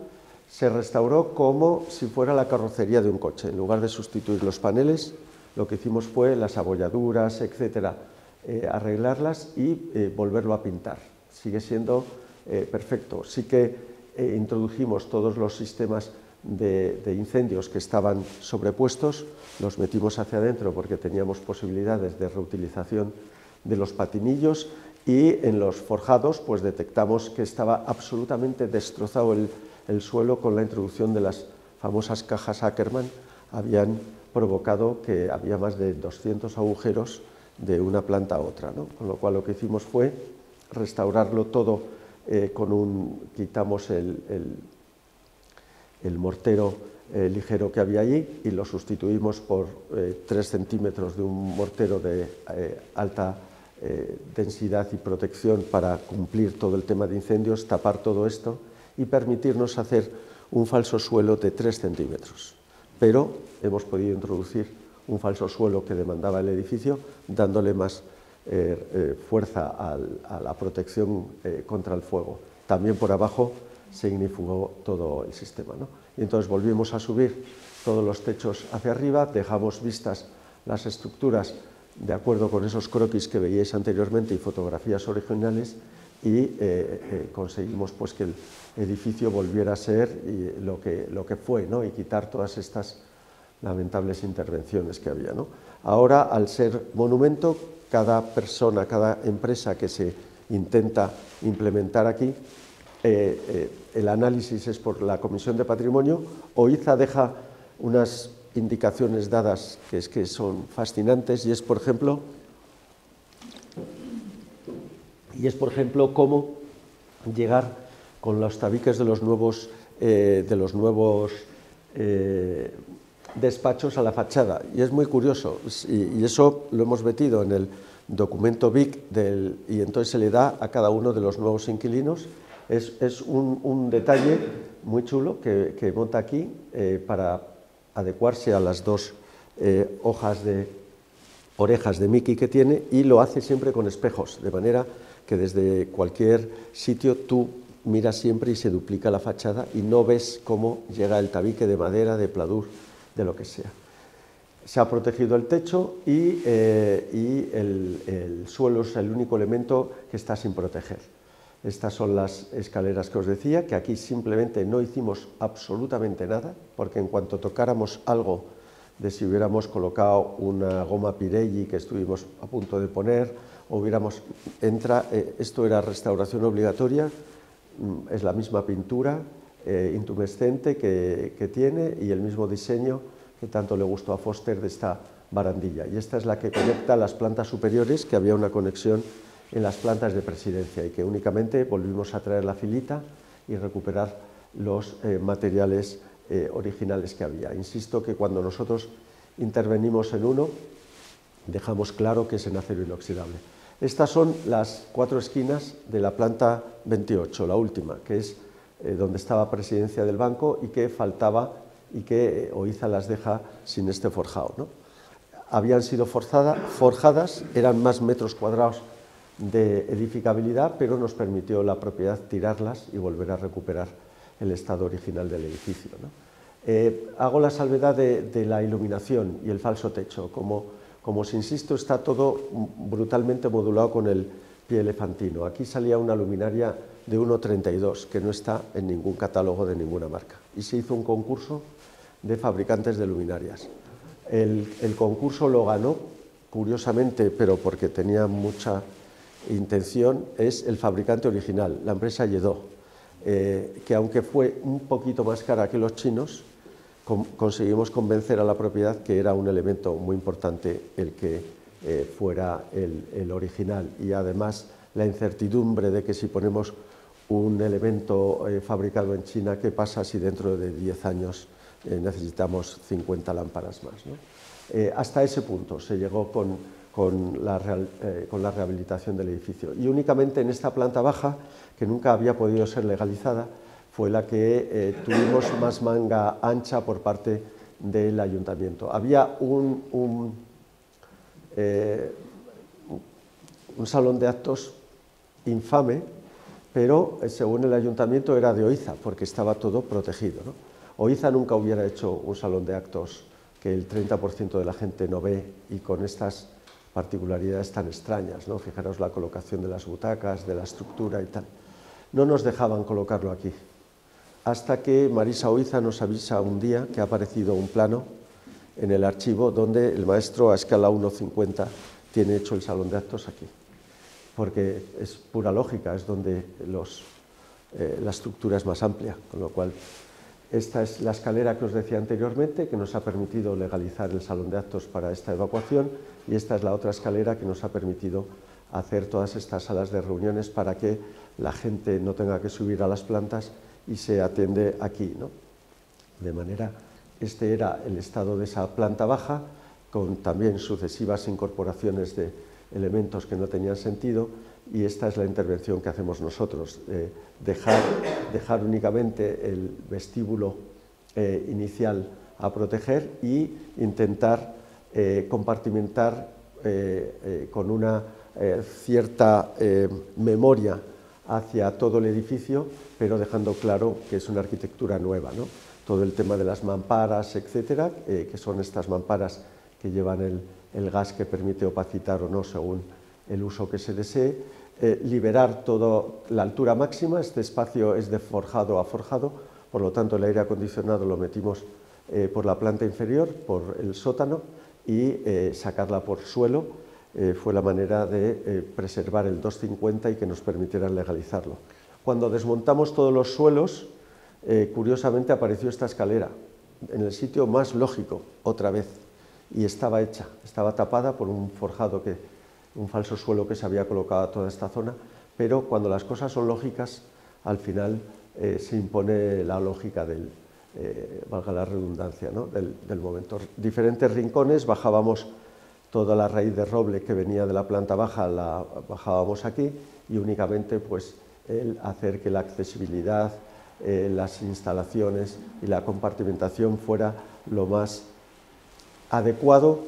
se restauró como si fuera la carrocería de un coche. En lugar de sustituir los paneles, lo que hicimos fue las abolladuras, etcétera, eh, arreglarlas y eh, volverlo a pintar. Sigue siendo eh, perfecto. Sí que eh, introdujimos todos los sistemas De, de incendios que estaban sobrepuestos, los metimos hacia adentro porque teníamos posibilidades de reutilización de los patinillos, y en los forjados pues detectamos que estaba absolutamente destrozado el, el suelo, con la introducción de las famosas cajas Ackermann, habían provocado que había más de doscientos agujeros de una planta a otra, ¿no? Con lo cual lo que hicimos fue restaurarlo todo, eh, con un, quitamos el, el el mortero eh, ligero que había allí y lo sustituimos por eh, tres centímetros de un mortero de eh, alta eh, densidad y protección, para cumplir todo el tema de incendios, tapar todo esto y permitirnos hacer un falso suelo de tres centímetros. Pero hemos podido introducir un falso suelo que demandaba el edificio, dándole más eh, eh, fuerza al, a la protección eh, contra el fuego. También por abajo se ignifugó todo el sistema, ¿no? Y entonces volvimos a subir todos los techos hacia arriba, dejamos vistas las estructuras de acuerdo con esos croquis que veíais anteriormente y fotografías originales, y eh, eh, conseguimos pues que el edificio volviera a ser y lo, que, lo que fue, ¿no? Y quitar todas estas lamentables intervenciones que había, ¿no? Ahora, al ser monumento, cada persona, cada empresa que se intenta implementar aquí, Eh, eh, el análisis es por la Comisión de Patrimonio. Oíza deja unas indicaciones dadas que, es que son fascinantes, y es, por ejemplo, y es, por ejemplo, cómo llegar con los tabiques de los nuevos, eh, de los nuevos eh, despachos a la fachada. Y es muy curioso, y, y eso lo hemos metido en el documento B I C, del, y entonces se le da a cada uno de los nuevos inquilinos. Es, es un, un detalle muy chulo que, que monta aquí eh, para adecuarse a las dos eh, hojas de orejas de Mickey que tiene, y lo hace siempre con espejos, de manera que desde cualquier sitio tú miras siempre y se duplica la fachada y no ves cómo llega el tabique de madera, de pladur, de lo que sea. Se ha protegido el techo y, eh, y el, el suelo es el único elemento que está sin proteger. Estas son las escaleras que os decía, que aquí simplemente no hicimos absolutamente nada, porque en cuanto tocáramos algo de si hubiéramos colocado una goma Pirelli que estuvimos a punto de poner, o hubiéramos, entra, eh, esto era restauración obligatoria, es la misma pintura eh, intumescente que, que tiene, y el mismo diseño que tanto le gustó a Foster de esta barandilla. Y esta es la que conecta las plantas superiores, que había una conexión en las plantas de presidencia, y que únicamente volvimos a traer la filita y recuperar los eh, materiales eh, originales que había. Insisto que cuando nosotros intervenimos en uno, dejamos claro que es en acero inoxidable. Estas son las cuatro esquinas de la planta veintiocho, la última, que es eh, donde estaba presidencia del banco y que faltaba, y que eh, Oíza las deja sin este forjado, ¿no? Habían sido forzada, forjadas, eran más metros cuadrados de edificabilidad, pero nos permitió la propiedad tirarlas y volver a recuperar el estado original del edificio, ¿no? Eh, hago la salvedad de, de la iluminación y el falso techo. Como, como os insisto, está todo brutalmente modulado con el pie elefantino. Aquí salía una luminaria de uno treinta y dos, que no está en ningún catálogo de ninguna marca. Y se hizo un concurso de fabricantes de luminarias. El, el concurso lo ganó, curiosamente, pero porque tenía mucha intención, es el fabricante original, la empresa Yedó, eh, que aunque fue un poquito más cara que los chinos, con, conseguimos convencer a la propiedad que era un elemento muy importante el que eh, fuera el, el original, y además la incertidumbre de que si ponemos un elemento eh, fabricado en China, ¿qué pasa si dentro de diez años eh, necesitamos cincuenta lámparas más, ¿no? Eh, hasta ese punto se llegó con... Con la, real, eh, con la rehabilitación del edificio. Y únicamente en esta planta baja, que nunca había podido ser legalizada, fue la que eh, tuvimos más manga ancha por parte del ayuntamiento. Había un, un, eh, un salón de actos infame, pero eh, según el ayuntamiento era de Oíza, porque estaba todo protegido, ¿no? Oíza nunca hubiera hecho un salón de actos que el treinta por ciento de la gente no ve, y con estas particularidades tan extrañas, ¿no? Fijaros la colocación de las butacas, de la estructura y tal. No nos dejaban colocarlo aquí, hasta que Marisa Oíza nos avisa un día que ha aparecido un plano en el archivo donde el maestro a escala uno cincuenta tiene hecho el salón de actos aquí, porque es pura lógica, es donde los, eh, la estructura es más amplia, con lo cual esta es la escalera que os decía anteriormente, que nos ha permitido legalizar el salón de actos para esta evacuación, y esta es la otra escalera que nos ha permitido hacer todas estas salas de reuniones para que la gente no tenga que subir a las plantas y se atiende aquí, ¿no? De manera, este era el estado de esa planta baja, con también sucesivas incorporaciones de elementos que no tenían sentido. Y esta es la intervención que hacemos nosotros, eh, dejar, dejar únicamente el vestíbulo eh, inicial a proteger, y intentar eh, compartimentar eh, eh, con una eh, cierta eh, memoria hacia todo el edificio, pero dejando claro que es una arquitectura nueva, ¿no? Todo el tema de las mamparas, etcétera, eh, que son estas mamparas que llevan el, el gas que permite opacitar o no según el uso que se desee, eh, liberar toda la altura máxima. Este espacio es de forjado a forjado, por lo tanto el aire acondicionado lo metimos eh, por la planta inferior, por el sótano, y eh, sacarla por suelo eh, fue la manera de eh, preservar el doscientos cincuenta y que nos permitieran legalizarlo. Cuando desmontamos todos los suelos, eh, curiosamente apareció esta escalera, en el sitio más lógico, otra vez, y estaba hecha, estaba tapada por un forjado que... un falso suelo que se había colocado a toda esta zona, pero cuando las cosas son lógicas al final eh, se impone la lógica del, eh, valga la redundancia, ¿no? del, del momento. Diferentes rincones, bajábamos toda la raíz de roble que venía de la planta baja, la bajábamos aquí, y únicamente pues el hacer que la accesibilidad, eh, las instalaciones y la compartimentación fuera lo más adecuado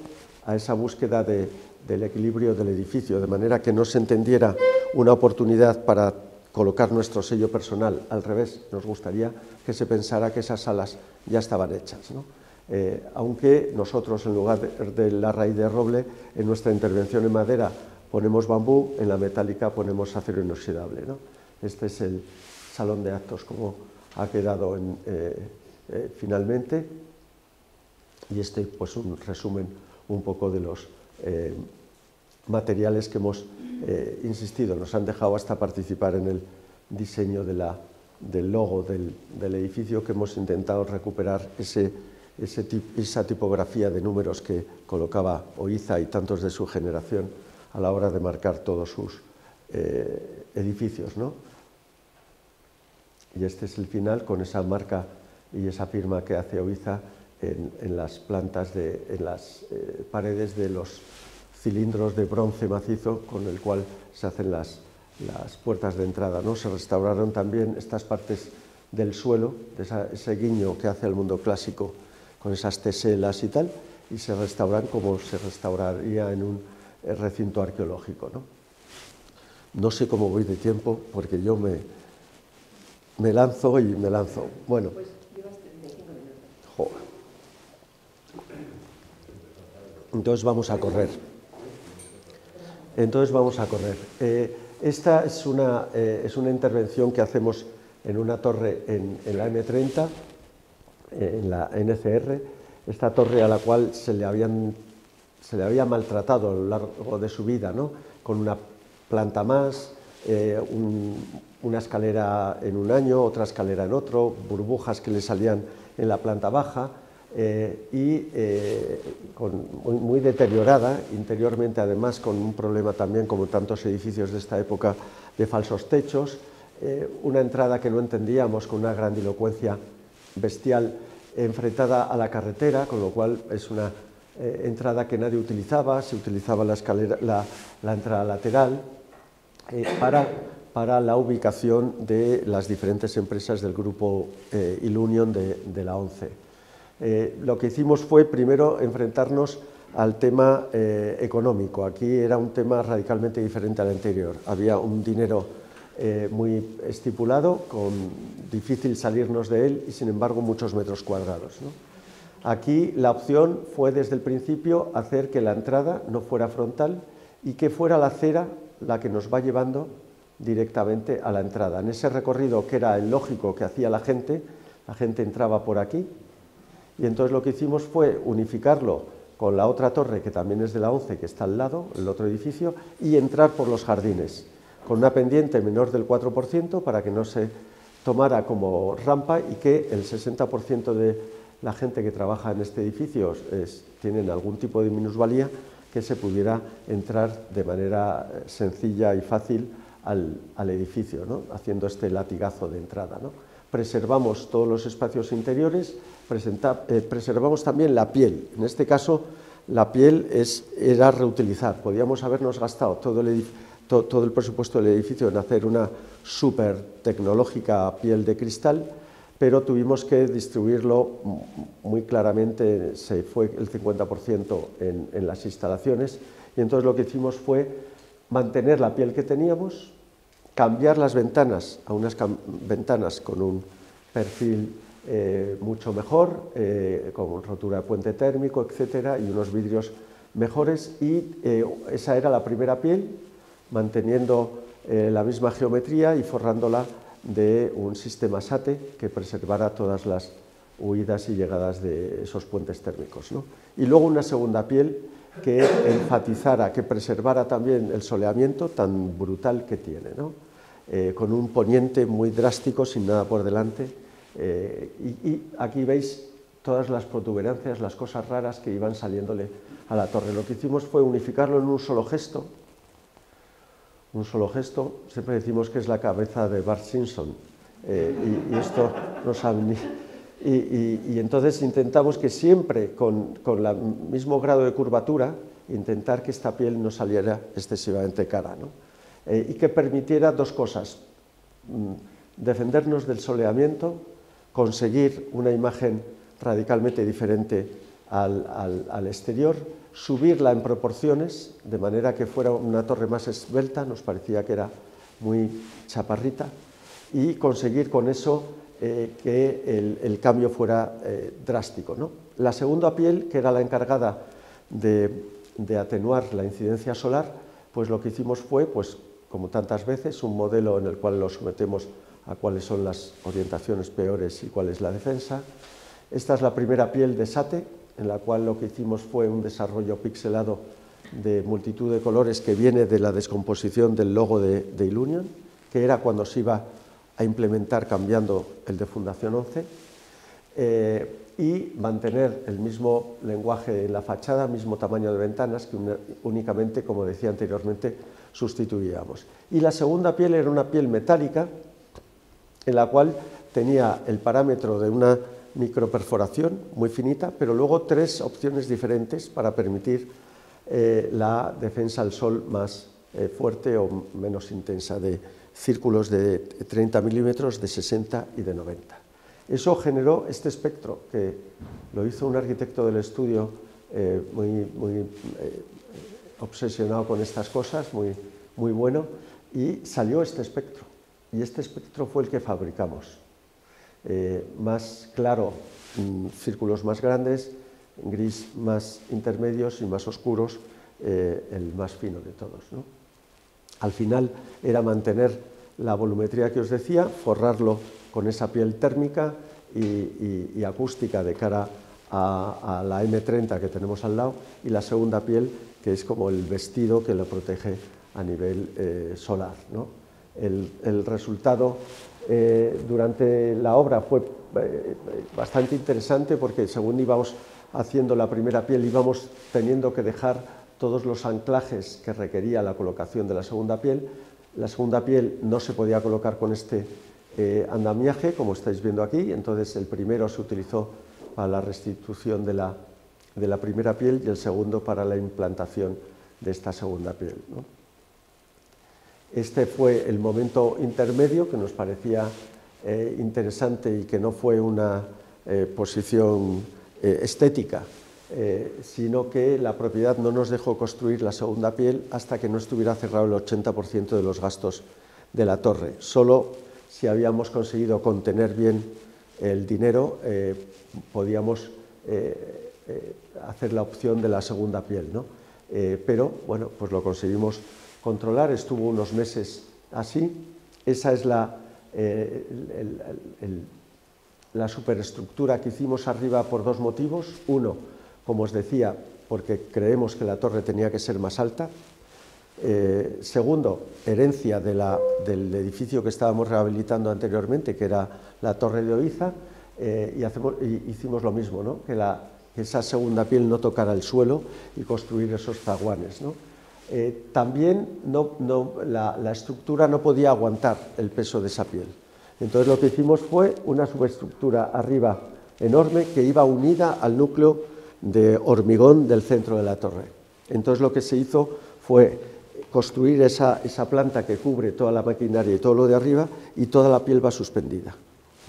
a esa búsqueda de, del equilibrio del edificio, de manera que no se entendiera una oportunidad para colocar nuestro sello personal. Al revés, nos gustaría que se pensara que esas salas ya estaban hechas, ¿no? Eh, aunque nosotros, en lugar de, de la raíz de roble, en nuestra intervención en madera ponemos bambú, en la metálica ponemos acero inoxidable, ¿no? Este es el salón de actos como ha quedado en, eh, eh, finalmente, y este pues un resumen un poco de los eh, materiales que hemos eh, insistido, nos han dejado hasta participar en el diseño de la, del logo del, del edificio, que hemos intentado recuperar ese, ese tip, esa tipografía de números que colocaba Oíza y tantos de su generación a la hora de marcar todos sus eh, edificios, ¿no? Y este es el final con esa marca y esa firma que hace Oíza en, en las plantas, de, en las eh, paredes de los cilindros de bronce macizo con el cual se hacen las, las puertas de entrada, ¿no? Se restauraron también estas partes del suelo, de esa, ese guiño que hace el mundo clásico con esas teselas y tal, y se restauran como se restauraría en un recinto arqueológico, ¿no? No sé cómo voy de tiempo, porque yo me, me lanzo y me lanzo. Bueno. Pues llevas treinta y cinco minutos. Joder. Entonces vamos a correr. Entonces vamos a correr. Eh, esta es una, eh, es una intervención que hacemos en una torre en, en la eme treinta, en la ene ce erre, esta torre a la cual se le, habían, se le había maltratado a lo largo de su vida, ¿no? Con una planta más, eh, un, una escalera en un año, otra escalera en otro, burbujas que le salían en la planta baja, Eh, y eh, con, muy, muy deteriorada interiormente, además con un problema también, como tantos edificios de esta época, de falsos techos, eh, una entrada que no entendíamos, con una grandilocuencia bestial enfrentada a la carretera, con lo cual es una eh, entrada que nadie utilizaba, se utilizaba la, escalera, la, la entrada lateral eh, para, para la ubicación de las diferentes empresas del grupo eh, Ilunion de, de la ONCE. Eh, lo que hicimos fue primero enfrentarnos al tema eh, económico. Aquí era un tema radicalmente diferente al anterior. Había un dinero eh, muy estipulado, con difícil salirnos de él y sin embargo muchos metros cuadrados, ¿no? Aquí la opción fue desde el principio hacer que la entrada no fuera frontal y que fuera la acera la que nos va llevando directamente a la entrada. En ese recorrido que era el lógico que hacía la gente, la gente entraba por aquí. Y entonces lo que hicimos fue unificarlo con la otra torre, que también es de la ONCE, que está al lado, el otro edificio, y entrar por los jardines, con una pendiente menor del cuatro por ciento para que no se tomara como rampa y que el sesenta por ciento de la gente que trabaja en este edificio es, tienen algún tipo de minusvalía, que se pudiera entrar de manera sencilla y fácil al, al edificio, ¿no? Haciendo este latigazo de entrada, ¿no? Preservamos todos los espacios interiores, presenta, eh, preservamos también la piel. En este caso, la piel es, era reutilizar. Podíamos habernos gastado todo el, to, todo el presupuesto del edificio en hacer una súper tecnológica piel de cristal, pero tuvimos que distribuirlo muy claramente. Se fue el cincuenta por ciento en, en las instalaciones, y entonces lo que hicimos fue mantener la piel que teníamos, cambiar las ventanas a unas ventanas con un perfil eh, mucho mejor, eh, con rotura de puente térmico, etcétera, y unos vidrios mejores, y eh, esa era la primera piel, manteniendo eh, la misma geometría y forrándola de un sistema SATE que preservara todas las huidas y llegadas de esos puentes térmicos, ¿no? Y luego una segunda piel que enfatizara, que preservara también el soleamiento tan brutal que tiene, ¿no? Eh, con un poniente muy drástico, sin nada por delante, eh, y, y aquí veis todas las protuberancias, las cosas raras que iban saliéndole a la torre. Lo que hicimos fue unificarlo en un solo gesto, un solo gesto. Siempre decimos que es la cabeza de Bart Simpson, eh, y, y esto no saben ni... Y, y, y entonces intentamos que siempre, con, con el mismo grado de curvatura, intentar que esta piel no saliera excesivamente cara, ¿no? Eh, y que permitiera dos cosas: defendernos del soleamiento, conseguir una imagen radicalmente diferente al, al, al exterior, subirla en proporciones, de manera que fuera una torre más esbelta, nos parecía que era muy chaparrita, y conseguir con eso eh, que el, el cambio fuera eh, drástico, ¿no? La segunda piel, que era la encargada de, de atenuar la incidencia solar, pues lo que hicimos fue, pues, como tantas veces, un modelo en el cual lo sometemos a cuáles son las orientaciones peores y cuál es la defensa. Esta es la primera piel de Sate, en la cual lo que hicimos fue un desarrollo pixelado de multitud de colores que viene de la descomposición del logo de, de Ilunion, que era cuando se iba a implementar cambiando el de Fundación once, eh, y mantener el mismo lenguaje en la fachada, mismo tamaño de ventanas, que una, únicamente, como decía anteriormente, sustituíamos. Y la segunda piel era una piel metálica, en la cual tenía el parámetro de una microperforación muy finita, pero luego tres opciones diferentes para permitir eh, la defensa al sol más eh, fuerte o menos intensa, de círculos de treinta milímetros, de sesenta y de noventa. Eso generó este espectro, que lo hizo un arquitecto del estudio eh, muy, muy eh, obsesionado con estas cosas, muy, muy bueno, y salió este espectro. Y este espectro fue el que fabricamos. Eh, más claro, círculos más grandes, gris más intermedios y más oscuros, eh, el más fino de todos, ¿no? Al final era mantener la volumetría que os decía, forrarlo con esa piel térmica y, y, y acústica de cara a, a la eme treinta que tenemos al lado, y la segunda piel, que es como el vestido que lo protege a nivel eh, solar, ¿no? el, el resultado Eh, durante la obra fue eh, bastante interesante, porque según íbamos haciendo la primera piel íbamos teniendo que dejar todos los anclajes que requería la colocación de la segunda piel. La segunda piel no se podía colocar con este eh, andamiaje, como estáis viendo aquí, entonces el primero se utilizó para la restitución de la, de la primera piel y el segundo para la implantación de esta segunda piel, ¿no? Este fue el momento intermedio, que nos parecía eh, interesante y que no fue una eh, posición eh, estética, eh, sino que la propiedad no nos dejó construir la segunda piel hasta que no estuviera cerrado el ochenta por ciento de los gastos de la torre. Solo si habíamos conseguido contener bien el dinero, eh, podíamos eh, eh, hacer la opción de la segunda piel, ¿no? Eh, pero, bueno, pues lo conseguimos controlar, estuvo unos meses así. Esa es la, eh, el, el, el, la superestructura que hicimos arriba por dos motivos. Uno, como os decía, porque creemos que la torre tenía que ser más alta. Eh, segundo, herencia de la, del edificio que estábamos rehabilitando anteriormente, que era la Torre de Oíza, eh, y, hacemos, y hicimos lo mismo, ¿no? Que, la, que esa segunda piel no tocara el suelo y construir esos zaguanes, ¿no? Eh, también no, no, la, la estructura no podía aguantar el peso de esa piel. Entonces lo que hicimos fue una subestructura arriba enorme que iba unida al núcleo de hormigón del centro de la torre. Entonces lo que se hizo fue construir esa, esa planta que cubre toda la maquinaria y todo lo de arriba, y toda la piel va suspendida,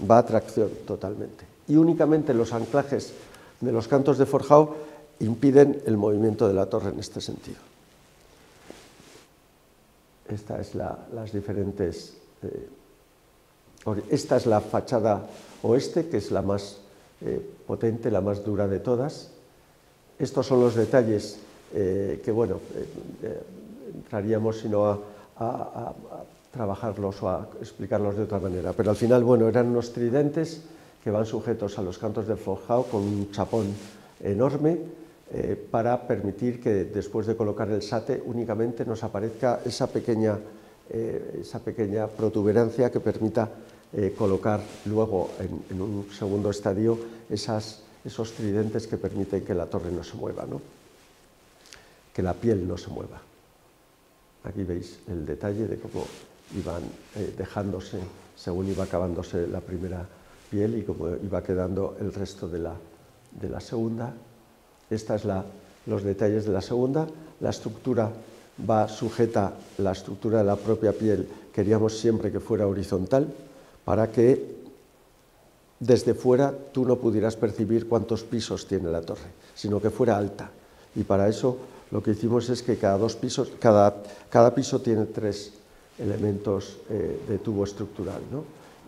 va a tracción totalmente. Y únicamente los anclajes de los cantos de forjado impiden el movimiento de la torre en este sentido. Esta es la, las diferentes, eh, esta es la fachada oeste, que es la más eh, potente, la más dura de todas. Estos son los detalles eh, que, bueno, eh, eh, entraríamos sino a, a, a trabajarlos o a explicarlos de otra manera. Pero al final, bueno, eran unos tridentes que van sujetos a los cantos del forjado con un chapón enorme, Eh, para permitir que después de colocar el sate únicamente nos aparezca esa pequeña, eh, esa pequeña protuberancia que permita eh, colocar luego en, en un segundo estadio esas, esos tridentes que permiten que la torre no se mueva, ¿no? Que la piel no se mueva. Aquí veis el detalle de cómo iban eh, dejándose, según iba acabándose la primera piel y cómo iba quedando el resto de la, de la segunda. Esta es la, los detalles de la segunda. La estructura va sujeta, la estructura de la propia piel, queríamos siempre que fuera horizontal para que desde fuera tú no pudieras percibir cuántos pisos tiene la torre, sino que fuera alta. Y para eso lo que hicimos es que cada dos pisos, cada, cada piso tiene tres elementos eh, de tubo estructural, ¿no?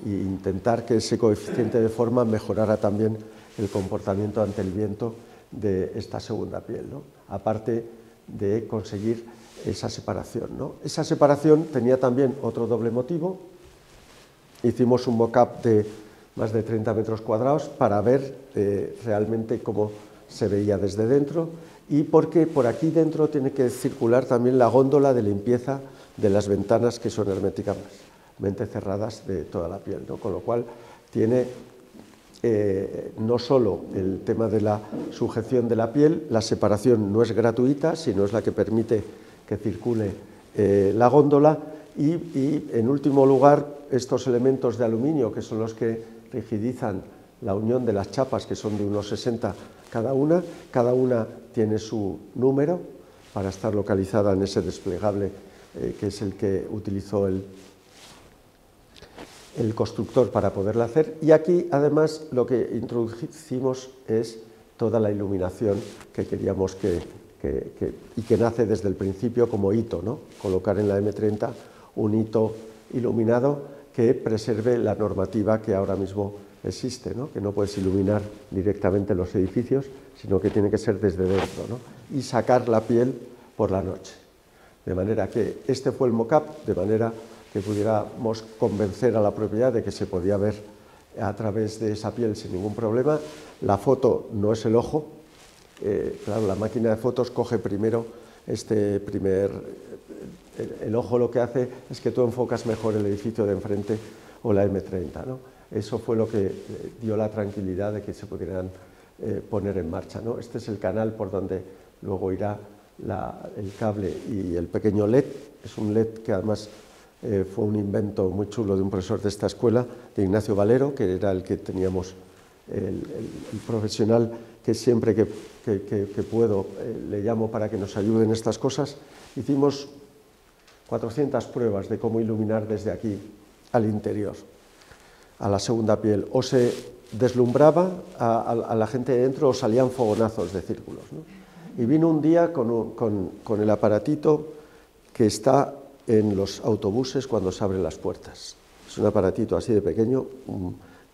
E intentar que ese coeficiente de forma mejorara también el comportamiento ante el viento de esta segunda piel, ¿no? Aparte de conseguir esa separación, ¿no? Esa separación tenía también otro doble motivo. Hicimos un mock-up de más de treinta metros cuadrados para ver eh, realmente cómo se veía desde dentro, y porque por aquí dentro tiene que circular también la góndola de limpieza de las ventanas que son herméticamente cerradas de toda la piel, ¿no? Con lo cual tiene eh, no solo el tema de la sujeción de la piel, la separación no es gratuita, sino es la que permite que circule eh, la góndola, y, y en último lugar estos elementos de aluminio que son los que rigidizan la unión de las chapas, que son de unos sesenta cada una, cada una tiene su número para estar localizada en ese desplegable eh, que es el que utilizó el, el constructor para poderla hacer. Y aquí además lo que introducimos es toda la iluminación que queríamos que, que, que y que nace desde el principio como hito, ¿no? Colocar en la eme treinta un hito iluminado que preserve la normativa que ahora mismo existe, ¿no? Que no puedes iluminar directamente los edificios, sino que tiene que ser desde dentro, ¿no? Y sacar la piel por la noche. De manera que este fue el mock-up, de manera que pudiéramos convencer a la propiedad de que se podía ver a través de esa piel sin ningún problema. La foto no es el ojo, eh, claro, la máquina de fotos coge primero este primer... El, el ojo lo que hace es que tú enfocas mejor el edificio de enfrente o la eme treinta, ¿no? Eso fue lo que dio la tranquilidad de que se pudieran eh, poner en marcha, ¿no? Este es el canal por donde luego irá la, el cable y el pequeño LED. Es un LED que además eh, fue un invento muy chulo de un profesor de esta escuela, de Ignacio Valero, que era el que teníamos, el, el, el profesional que siempre que, que, que, que puedo eh, le llamo para que nos ayude en estas cosas. Hicimos cuatrocientas pruebas de cómo iluminar desde aquí al interior, a la segunda piel. O se deslumbraba a, a, a la gente de dentro o salían fogonazos de círculos, ¿no? Y vino un día con, un, con, con el aparatito que está en los autobuses cuando se abren las puertas. Es un aparatito así de pequeño,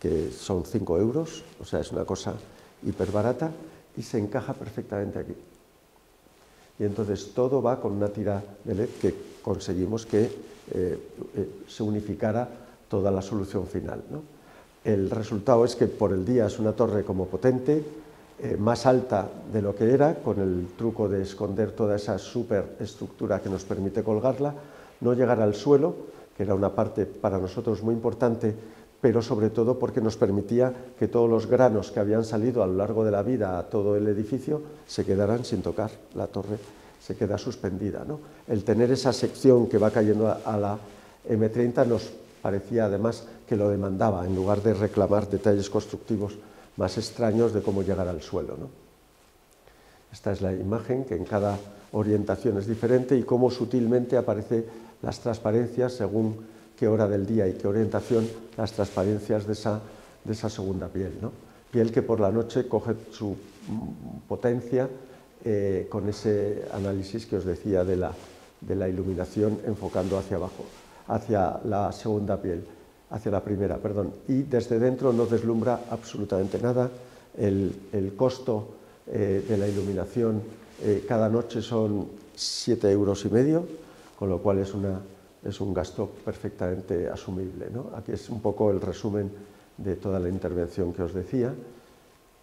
que son cinco euros, o sea, es una cosa hiper barata, y se encaja perfectamente aquí. Y entonces todo va con una tira de LED que conseguimos que eh, eh, se unificara toda la solución final, ¿no? El resultado es que por el día es una torre como potente, eh, más alta de lo que era, con el truco de esconder toda esa superestructura que nos permite colgarla, no llegar al suelo, que era una parte para nosotros muy importante, pero sobre todo porque nos permitía que todos los granos que habían salido a lo largo de la vida a todo el edificio se quedaran sin tocar. La torre se queda suspendida, ¿no? El tener esa sección que va cayendo a la eme treinta nos parecía además que lo demandaba, en lugar de reclamar detalles constructivos más extraños de cómo llegar al suelo, ¿no? Esta es la imagen, que en cada orientación es diferente, y cómo sutilmente aparecen las transparencias según qué hora del día y qué orientación, las transparencias de esa, de esa segunda piel, ¿no? Piel que por la noche coge su potencia eh, con ese análisis que os decía de la, de la iluminación enfocando hacia abajo, hacia la segunda piel, hacia la primera, perdón, y desde dentro no deslumbra absolutamente nada. El, el costo eh, de la iluminación eh, cada noche son siete euros y medio, con lo cual es, una, es un gasto perfectamente asumible, ¿no? Aquí es un poco el resumen de toda la intervención que os decía,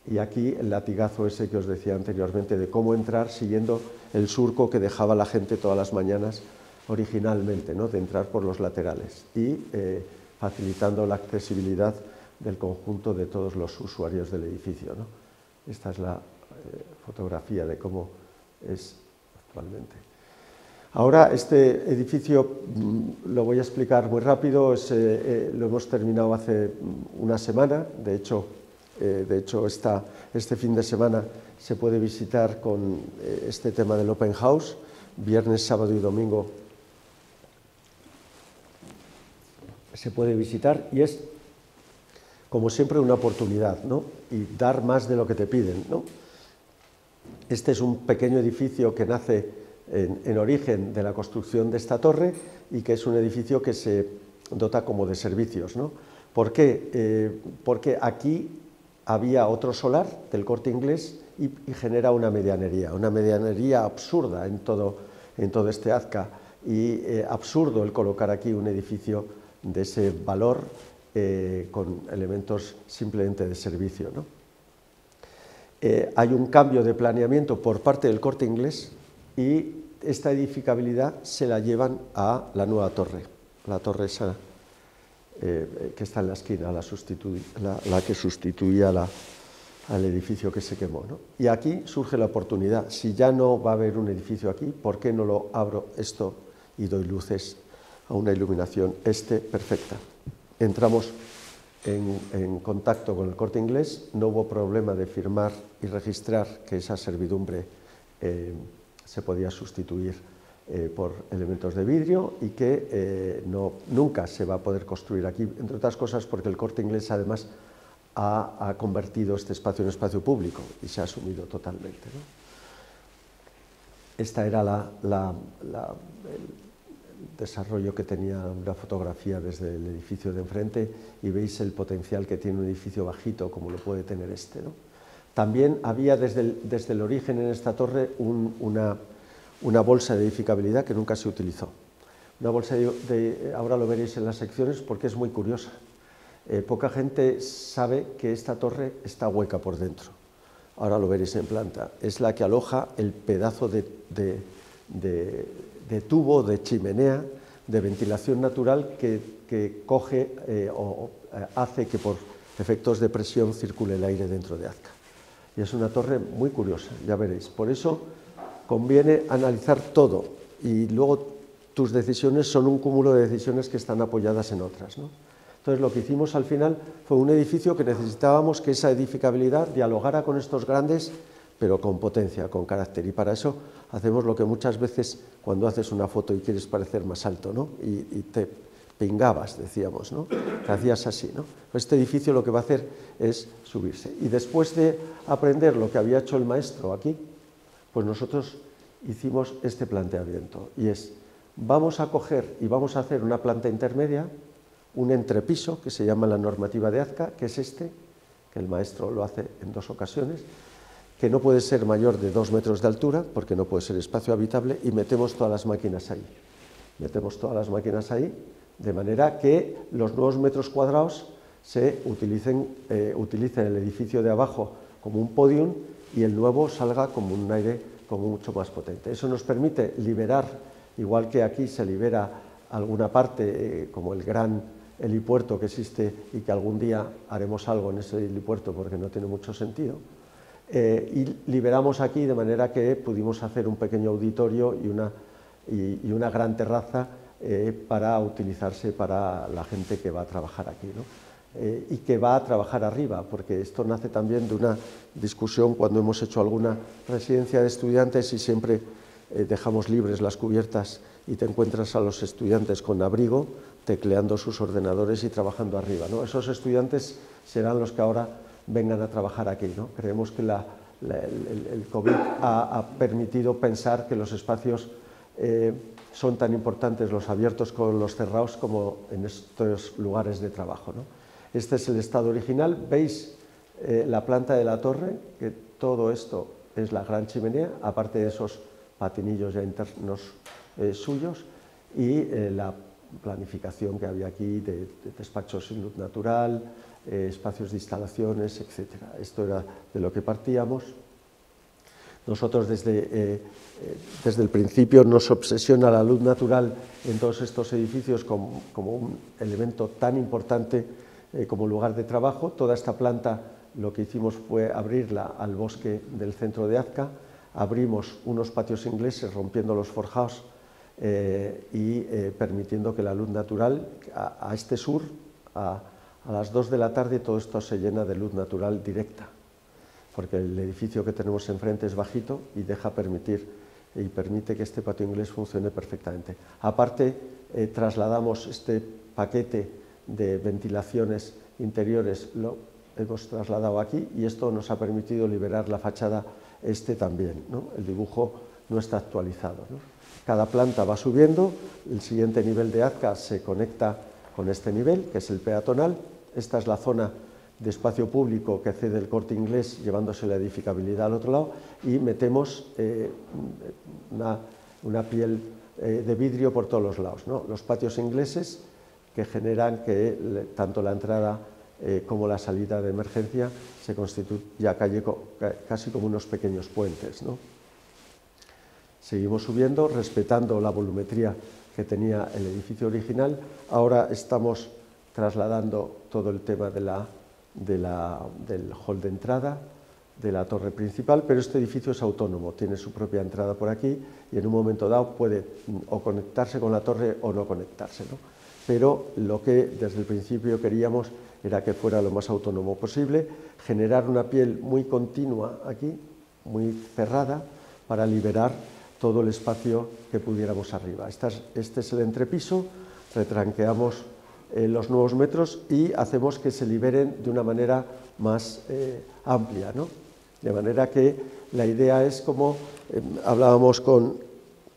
y aquí el latigazo ese que os decía anteriormente de cómo entrar siguiendo el surco que dejaba la gente todas las mañanas originalmente, ¿no? De entrar por los laterales y eh, facilitando la accesibilidad del conjunto de todos los usuarios del edificio, ¿no? Esta es la eh, fotografía de cómo es actualmente. Ahora este edificio lo voy a explicar muy rápido, es, eh, eh, lo hemos terminado hace una semana, de hecho, eh, de hecho esta, este fin de semana se puede visitar con eh, este tema del Open House, viernes, sábado y domingo se puede visitar y es, como siempre, una oportunidad, ¿no? Y dar más de lo que te piden, ¿no? Este es un pequeño edificio que nace En, en origen de la construcción de esta torre y que es un edificio que se dota como de servicios, ¿no? ¿Por qué? Eh, porque aquí había otro solar del Corte Inglés y, y genera una medianería, una medianería absurda en todo, en todo este Azca y eh, absurdo el colocar aquí un edificio de ese valor eh, con elementos simplemente de servicio, ¿no? Eh, hay un cambio de planeamiento por parte del Corte Inglés y esta edificabilidad se la llevan a la nueva torre, la torre esa eh, que está en la esquina, la, la, la que sustituía la, al edificio que se quemó, ¿no? Y aquí surge la oportunidad, si ya no va a haber un edificio aquí, ¿por qué no lo abro esto y doy luces a una iluminación este perfecta? Entramos en, en contacto con el Corte Inglés, no hubo problema de firmar y registrar que esa servidumbre eh, se podía sustituir eh, por elementos de vidrio y que eh, no, nunca se va a poder construir aquí, entre otras cosas porque el Corte Inglés además ha, ha convertido este espacio en espacio público y se ha asumido totalmente, ¿no? Esta era la, la, la, el desarrollo que tenía una fotografía desde el edificio de enfrente y veis el potencial que tiene un edificio bajito como lo puede tener este, ¿no? También había desde el, desde el origen en esta torre un, una, una bolsa de edificabilidad que nunca se utilizó. Una bolsa de, de, ahora lo veréis en las secciones porque es muy curiosa. Eh, poca gente sabe que esta torre está hueca por dentro. Ahora lo veréis en planta. Es la que aloja el pedazo de, de, de, de tubo, de chimenea, de ventilación natural que, que coge eh, o eh, hace que por efectos de presión circule el aire dentro de Azca. Y es una torre muy curiosa, ya veréis. Por eso conviene analizar todo y luego tus decisiones son un cúmulo de decisiones que están apoyadas en otras, ¿no? Entonces lo que hicimos al final fue un edificio que necesitábamos que esa edificabilidad dialogara con estos grandes, pero con potencia, con carácter. Y para eso hacemos lo que muchas veces cuando haces una foto y quieres parecer más alto, ¿no? Y, y te pingabas, decíamos, ¿no? Te hacías así, ¿no? Este edificio lo que va a hacer es subirse. Y después de aprender lo que había hecho el maestro aquí, pues nosotros hicimos este planteamiento. Y es, vamos a coger y vamos a hacer una planta intermedia, un entrepiso, que se llama la normativa de Azca, que es este, que el maestro lo hace en dos ocasiones, que no puede ser mayor de dos metros de altura, porque no puede ser espacio habitable, y metemos todas las máquinas ahí. Metemos todas las máquinas ahí, de manera que los nuevos metros cuadrados se utilicen, eh, utilicen el edificio de abajo como un podium y el nuevo salga como un aire como mucho más potente. Eso nos permite liberar, igual que aquí se libera alguna parte, eh, como el gran helipuerto que existe y que algún día haremos algo en ese helipuerto porque no tiene mucho sentido, eh, y liberamos aquí de manera que pudimos hacer un pequeño auditorio y una, y, y una gran terraza Eh, para utilizarse para la gente que va a trabajar aquí, ¿no? Eh, y que va a trabajar arriba, porque esto nace también de una discusión cuando hemos hecho alguna residencia de estudiantes y siempre eh, dejamos libres las cubiertas y te encuentras a los estudiantes con abrigo tecleando sus ordenadores y trabajando arriba, ¿no? Esos estudiantes serán los que ahora vengan a trabajar aquí, ¿no? Creemos que la, la, el, el COVID ha, ha permitido pensar que los espacios eh, son tan importantes los abiertos con los cerrados como en estos lugares de trabajo, ¿no? Este es el estado original, veis eh, la planta de la torre, que todo esto es la gran chimenea, aparte de esos patinillos ya internos eh, suyos, y eh, la planificación que había aquí de, de despachos sin luz natural, eh, espacios de instalaciones, etcétera. Esto era de lo que partíamos. Nosotros desde, eh, desde el principio nos obsesiona la luz natural en todos estos edificios como, como un elemento tan importante eh, como lugar de trabajo. Toda esta planta lo que hicimos fue abrirla al bosque del centro de Azca, abrimos unos patios ingleses rompiendo los forjados eh, y eh, permitiendo que la luz natural a, a este sur, a, a las dos de la tarde, todo esto se llena de luz natural directa, porque el edificio que tenemos enfrente es bajito y deja permitir y permite que este patio inglés funcione perfectamente. Aparte, eh, trasladamos este paquete de ventilaciones interiores, lo hemos trasladado aquí, y esto nos ha permitido liberar la fachada este también, ¿no? El dibujo no está actualizado, ¿no? Cada planta va subiendo, el siguiente nivel de Azca se conecta con este nivel, que es el peatonal. Esta es la zona de espacio público que cede el Corte Inglés, llevándose la edificabilidad al otro lado, y metemos eh, una, una piel eh, de vidrio por todos los lados, ¿no? Los patios ingleses que generan que le, tanto la entrada eh, como la salida de emergencia se constituya calle, casi como unos pequeños puentes, ¿no? Seguimos subiendo, respetando la volumetría que tenía el edificio original. Ahora estamos trasladando todo el tema de la De la, del hall de entrada, de la torre principal, pero este edificio es autónomo, tiene su propia entrada por aquí y en un momento dado puede o conectarse con la torre o no conectarse, ¿no? Pero lo que desde el principio queríamos era que fuera lo más autónomo posible, generar una piel muy continua aquí, muy cerrada, para liberar todo el espacio que pudiéramos arriba. Este es, este es el entrepiso, retranqueamos Eh, los nuevos metros y hacemos que se liberen de una manera más eh, amplia, ¿no? De manera que la idea es, como eh, hablábamos con,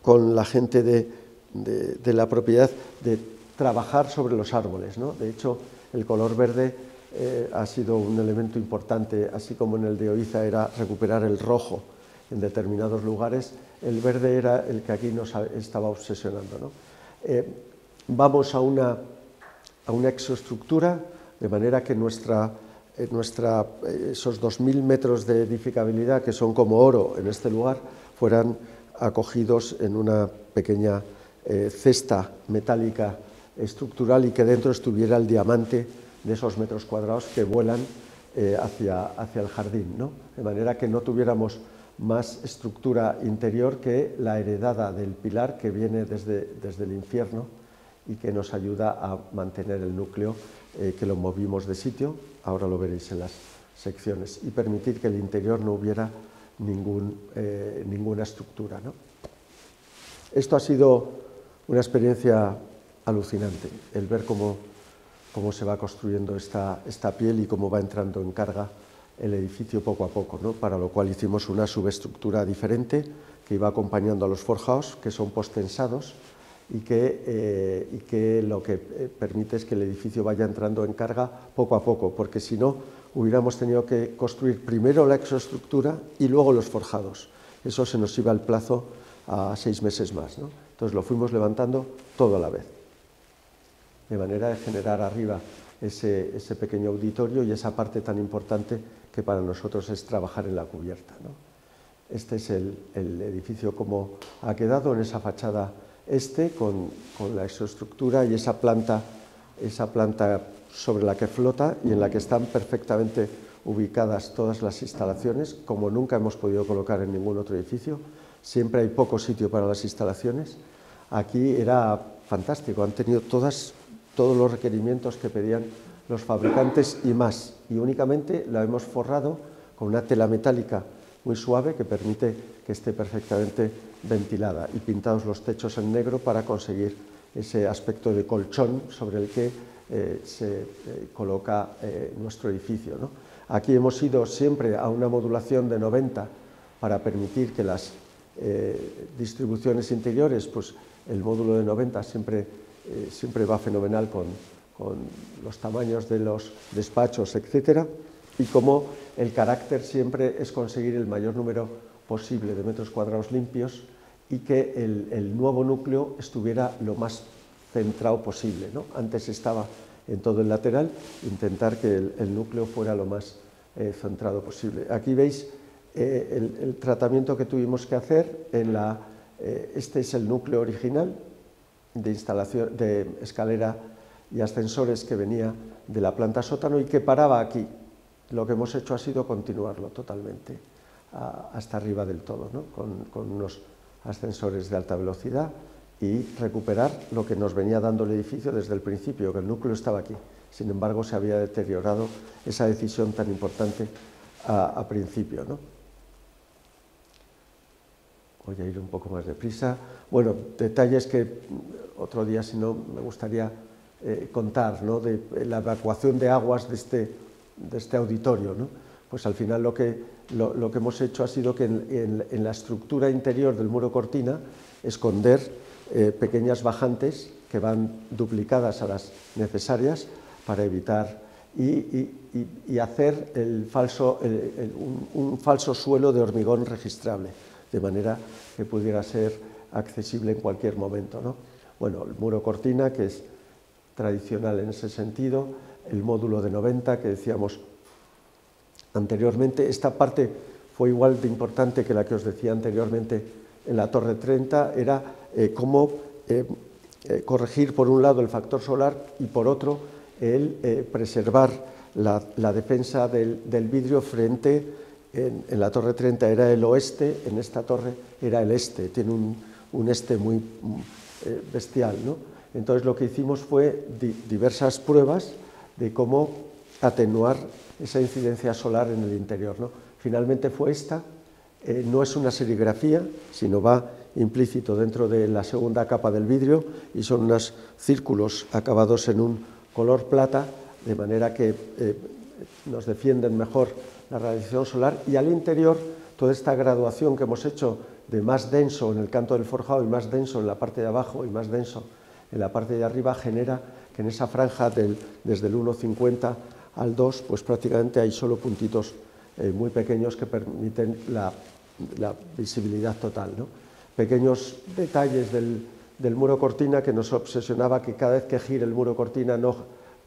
con la gente de, de, de la propiedad, de trabajar sobre los árboles, ¿no? De hecho, el color verde eh, ha sido un elemento importante, así como en el de Oíza era recuperar el rojo en determinados lugares, el verde era el que aquí nos estaba obsesionando, ¿no? Eh, vamos a una... a una exoestructura, de manera que nuestra, nuestra, esos dos mil metros de edificabilidad, que son como oro en este lugar, fueran acogidos en una pequeña eh, cesta metálica estructural y que dentro estuviera el diamante de esos metros cuadrados que vuelan eh, hacia, hacia el jardín, ¿no? De manera que no tuviéramos más estructura interior que la heredada del pilar que viene desde, desde el infierno, y que nos ayuda a mantener el núcleo, eh, que lo movimos de sitio, ahora lo veréis en las secciones, y permitir que el interior no hubiera ningún, eh, ninguna estructura, ¿no? Esto ha sido una experiencia alucinante, el ver cómo, cómo se va construyendo esta, esta piel y cómo va entrando en carga el edificio poco a poco, ¿no? Para lo cual hicimos una subestructura diferente que iba acompañando a los forjados, que son postensados, Y que, eh, y que lo que permite es que el edificio vaya entrando en carga poco a poco, porque si no hubiéramos tenido que construir primero la exoestructura y luego los forjados. Eso se nos iba el plazo a seis meses más, ¿no? Entonces lo fuimos levantando todo a la vez, de manera de generar arriba ese, ese pequeño auditorio y esa parte tan importante que para nosotros es trabajar en la cubierta, ¿no? Este es el, el edificio como ha quedado en esa fachada este, con, con la exoestructura y esa planta, esa planta sobre la que flota y en la que están perfectamente ubicadas todas las instalaciones, como nunca hemos podido colocar en ningún otro edificio. Siempre hay poco sitio para las instalaciones. Aquí era fantástico, han tenido todas, todos los requerimientos que pedían los fabricantes y más. Y únicamente la hemos forrado con una tela metálica muy suave que permite que esté perfectamente ventilada, y pintados los techos en negro para conseguir ese aspecto de colchón sobre el que eh, se eh, coloca eh, nuestro edificio, ¿no? Aquí hemos ido siempre a una modulación de noventa para permitir que las eh, distribuciones interiores, pues el módulo de noventa siempre, eh, siempre va fenomenal con, con los tamaños de los despachos, etcétera, y como el carácter siempre es conseguir el mayor número posible de metros cuadrados limpios y que el, el nuevo núcleo estuviera lo más centrado posible, ¿no? Antes estaba en todo el lateral, intentar que el, el núcleo fuera lo más eh, centrado posible. Aquí veis eh, el, el tratamiento que tuvimos que hacer en la, eh, este es el núcleo original de instalación de escalera y ascensores que venía de la planta sótano y que paraba aquí. Lo que hemos hecho ha sido continuarlo totalmente hasta arriba del todo, ¿no? Con, con unos ascensores de alta velocidad y recuperar lo que nos venía dando el edificio desde el principio, que el núcleo estaba aquí. Sin embargo, se había deteriorado esa decisión tan importante a, a principio, ¿no? Voy a ir un poco más deprisa. Bueno, detalles que otro día, si no, me gustaría eh, contar, ¿no? De la evacuación de aguas de este, de este auditorio, ¿no? Pues al final lo que, lo, lo que hemos hecho ha sido que en, en, en la estructura interior del muro cortina esconder Eh, pequeñas bajantes que van duplicadas a las necesarias para evitar y, y, y hacer el falso, el, el, un, un falso suelo de hormigón registrable, de manera que pudiera ser accesible en cualquier momento, ¿no? Bueno, el muro cortina, que es tradicional en ese sentido, el módulo de noventa que decíamos anteriormente, esta parte fue igual de importante que la que os decía anteriormente en la torre treinta, era eh, cómo eh, eh, corregir por un lado el factor solar y por otro el eh, preservar la, la defensa del, del vidrio frente, en, en la torre treinta era el oeste, en esta torre era el este, tiene un, un este muy eh, bestial, ¿no? Entonces lo que hicimos fue di, diversas pruebas de cómo atenuar esa incidencia solar en el interior, ¿no? Finalmente fue esta. Eh, no es una serigrafía, sino va implícito dentro de la segunda capa del vidrio y son unos círculos acabados en un color plata, de manera que eh, nos defienden mejor la radiación solar, y al interior toda esta graduación que hemos hecho de más denso en el canto del forjado y más denso en la parte de abajo y más denso en la parte de arriba genera que en esa franja del, desde el uno cincuenta al dos pues prácticamente hay solo puntitos Eh, muy pequeños que permiten la, la visibilidad total, ¿no? Pequeños detalles del, del muro cortina que nos obsesionaba, que cada vez que gire el muro cortina no,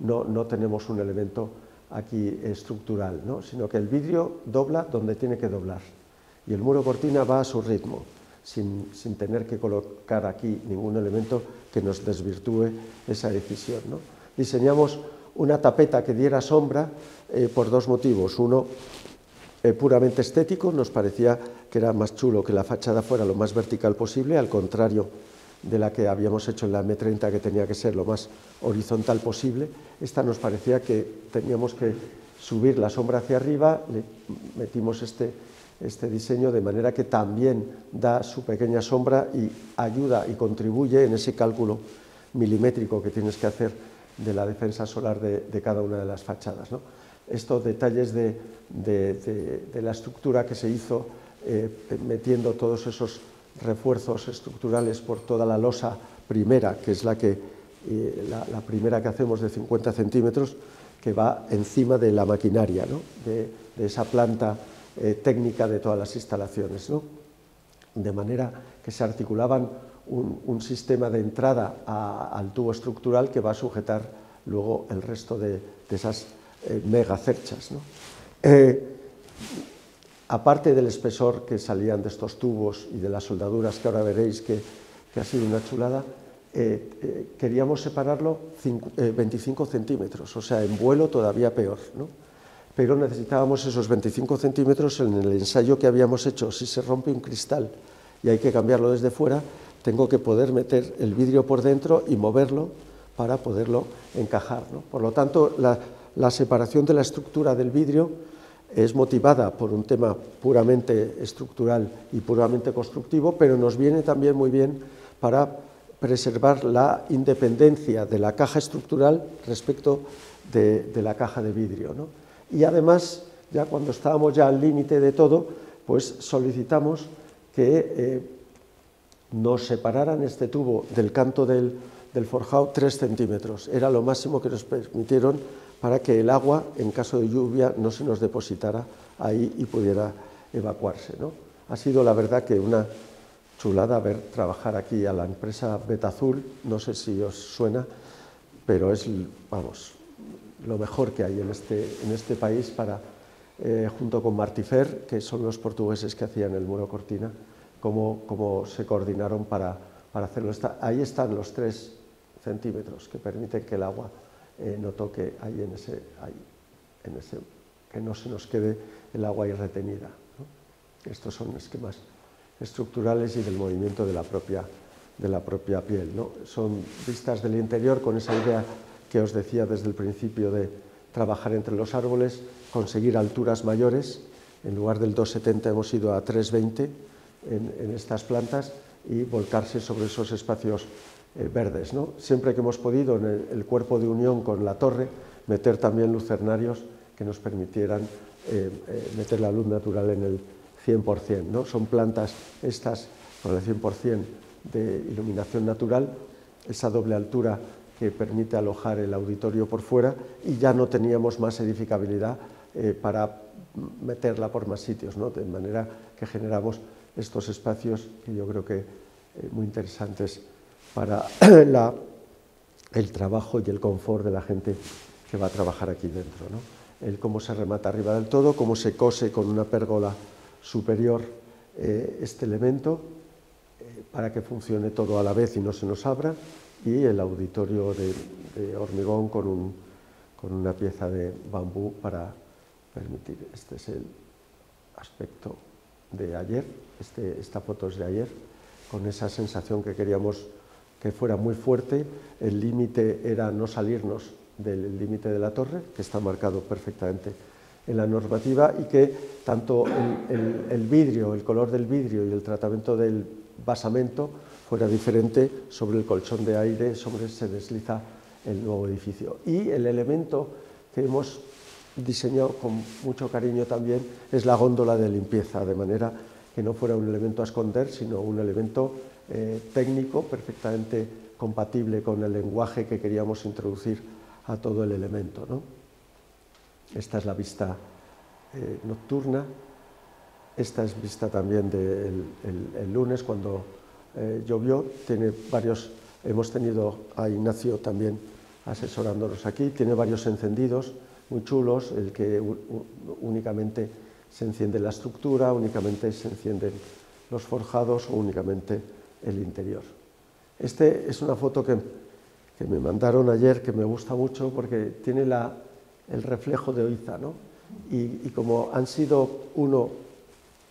no, no tenemos un elemento aquí estructural, ¿no? Sino que el vidrio dobla donde tiene que doblar y el muro cortina va a su ritmo, sin, sin tener que colocar aquí ningún elemento que nos desvirtúe esa decisión, ¿no? Diseñamos una tapeta que diera sombra eh, por dos motivos. Uno, Eh, puramente estético, nos parecía que era más chulo que la fachada fuera lo más vertical posible, al contrario de la que habíamos hecho en la eme treinta, que tenía que ser lo más horizontal posible. Esta nos parecía que teníamos que subir la sombra hacia arriba, le metimos este, este diseño de manera que también da su pequeña sombra y ayuda y contribuye en ese cálculo milimétrico que tienes que hacer de la defensa solar de, de cada una de las fachadas, ¿no? Estos detalles de, de, de, de la estructura que se hizo eh, metiendo todos esos refuerzos estructurales por toda la losa primera, que es la, que, eh, la, la primera que hacemos de cincuenta centímetros, que va encima de la maquinaria, ¿no? de, de esa planta eh, técnica de todas las instalaciones, ¿no? De manera que se articulaban un, un sistema de entrada a, al tubo estructural que va a sujetar luego el resto de, de esas Eh, megacerchas, ¿no? Eh, aparte del espesor que salían de estos tubos y de las soldaduras que ahora veréis que, que ha sido una chulada, eh, eh, queríamos separarlo veinticinco centímetros, o sea, en vuelo todavía peor, ¿no? Pero necesitábamos esos veinticinco centímetros en el ensayo que habíamos hecho. Si se rompe un cristal y hay que cambiarlo desde fuera, tengo que poder meter el vidrio por dentro y moverlo para poderlo encajar, ¿no? Por lo tanto, la La separación de la estructura del vidrio es motivada por un tema puramente estructural y puramente constructivo, pero nos viene también muy bien para preservar la independencia de la caja estructural respecto de, de la caja de vidrio, ¿no? Y además, ya cuando estábamos ya al límite de todo, pues solicitamos que eh, nos separaran este tubo del canto del, del forjado tres centímetros. Era lo máximo que nos permitieron para que el agua, en caso de lluvia, no se nos depositara ahí y pudiera evacuarse, ¿no? Ha sido, la verdad, que una chulada ver trabajar aquí a la empresa Beta Azul. No sé si os suena, pero es, vamos, lo mejor que hay en este, en este país para, eh, junto con Martifer, que son los portugueses que hacían el muro cortina, cómo, cómo se coordinaron para, para hacerlo. Ahí están los tres centímetros que permiten que el agua Eh, noto que ahí en ese, ahí, en ese, que no se nos quede el agua ahí retenida, ¿no? Estos son esquemas estructurales y del movimiento de la propia, de la propia piel, ¿no? Son vistas del interior con esa idea que os decía desde el principio de trabajar entre los árboles, conseguir alturas mayores. En lugar del dos setenta hemos ido a tres veinte en, en estas plantas y volcarse sobre esos espacios eh, verdes, ¿no? Siempre que hemos podido, en el, el cuerpo de unión con la torre, meter también lucernarios que nos permitieran eh, meter la luz natural en el cien por cien, ¿no? Son plantas estas con el cien por cien de iluminación natural, esa doble altura que permite alojar el auditorio por fuera, y ya no teníamos más edificabilidad eh, para meterla por más sitios, ¿no? De manera que generamos estos espacios que yo creo que eh, muy interesantes para la, el trabajo y el confort de la gente que va a trabajar aquí dentro, ¿no? El cómo se remata arriba del todo, cómo se cose con una pérgola superior eh, este elemento eh, para que funcione todo a la vez y no se nos abra, y el auditorio de, de hormigón con, un, con una pieza de bambú para permitir. Este es el aspecto de ayer, este, esta foto es de ayer, con esa sensación que queríamos que fuera muy fuerte. El límite era no salirnos del límite de la torre, que está marcado perfectamente en la normativa, y que tanto el, el, el vidrio, el color del vidrio y el tratamiento del basamento fuera diferente sobre el colchón de aire, sobre se desliza el nuevo edificio. Y el elemento que hemos diseñado con mucho cariño también es la góndola de limpieza, de manera que no fuera un elemento a esconder, sino un elemento eh, técnico perfectamente compatible con el lenguaje que queríamos introducir a todo el elemento, ¿no? Esta es la vista eh, nocturna, esta es vista también del el, el lunes cuando eh, llovió. Tiene varios, hemos tenido a Ignacio también asesorándonos aquí, tiene varios encendidos muy chulos, el que u, u, únicamente se enciende la estructura, únicamente se encienden los forjados o únicamente el interior. Este es una foto que, que me mandaron ayer, que me gusta mucho porque tiene la... el reflejo de Oíza, ¿no? Y, y como han sido uno,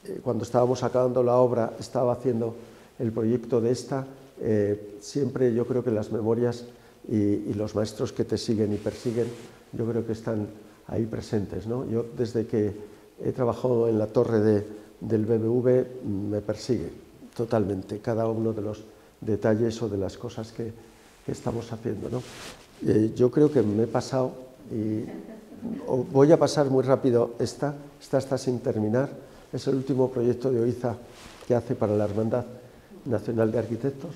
eh, cuando estábamos acabando la obra, estaba haciendo el proyecto de esta, eh, siempre yo creo que las memorias y, y los maestros que te siguen y persiguen, yo creo que están ahí presentes, ¿no? Yo desde que he trabajado en la torre de, del B B V me persigue totalmente cada uno de los detalles o de las cosas que, que estamos haciendo, ¿no? Eh, yo creo que me he pasado. Y voy a pasar muy rápido esta, esta está sin terminar, es el último proyecto de Oíza que hace para la Hermandad Nacional de Arquitectos.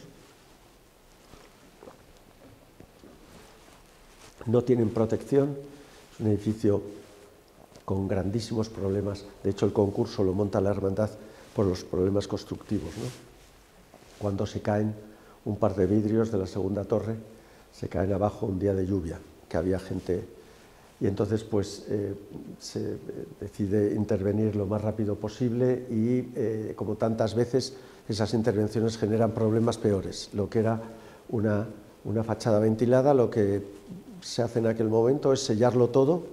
No tienen protección, es un edificio con grandísimos problemas, de hecho el concurso lo monta la Hermandad por los problemas constructivos, ¿no? Cuando se caen un par de vidrios de la segunda torre, se caen abajo un día de lluvia, que había gente... Y entonces pues eh, se decide intervenir lo más rápido posible y eh, como tantas veces esas intervenciones generan problemas peores. Lo que era una, una fachada ventilada, lo que se hace en aquel momento es sellarlo todo,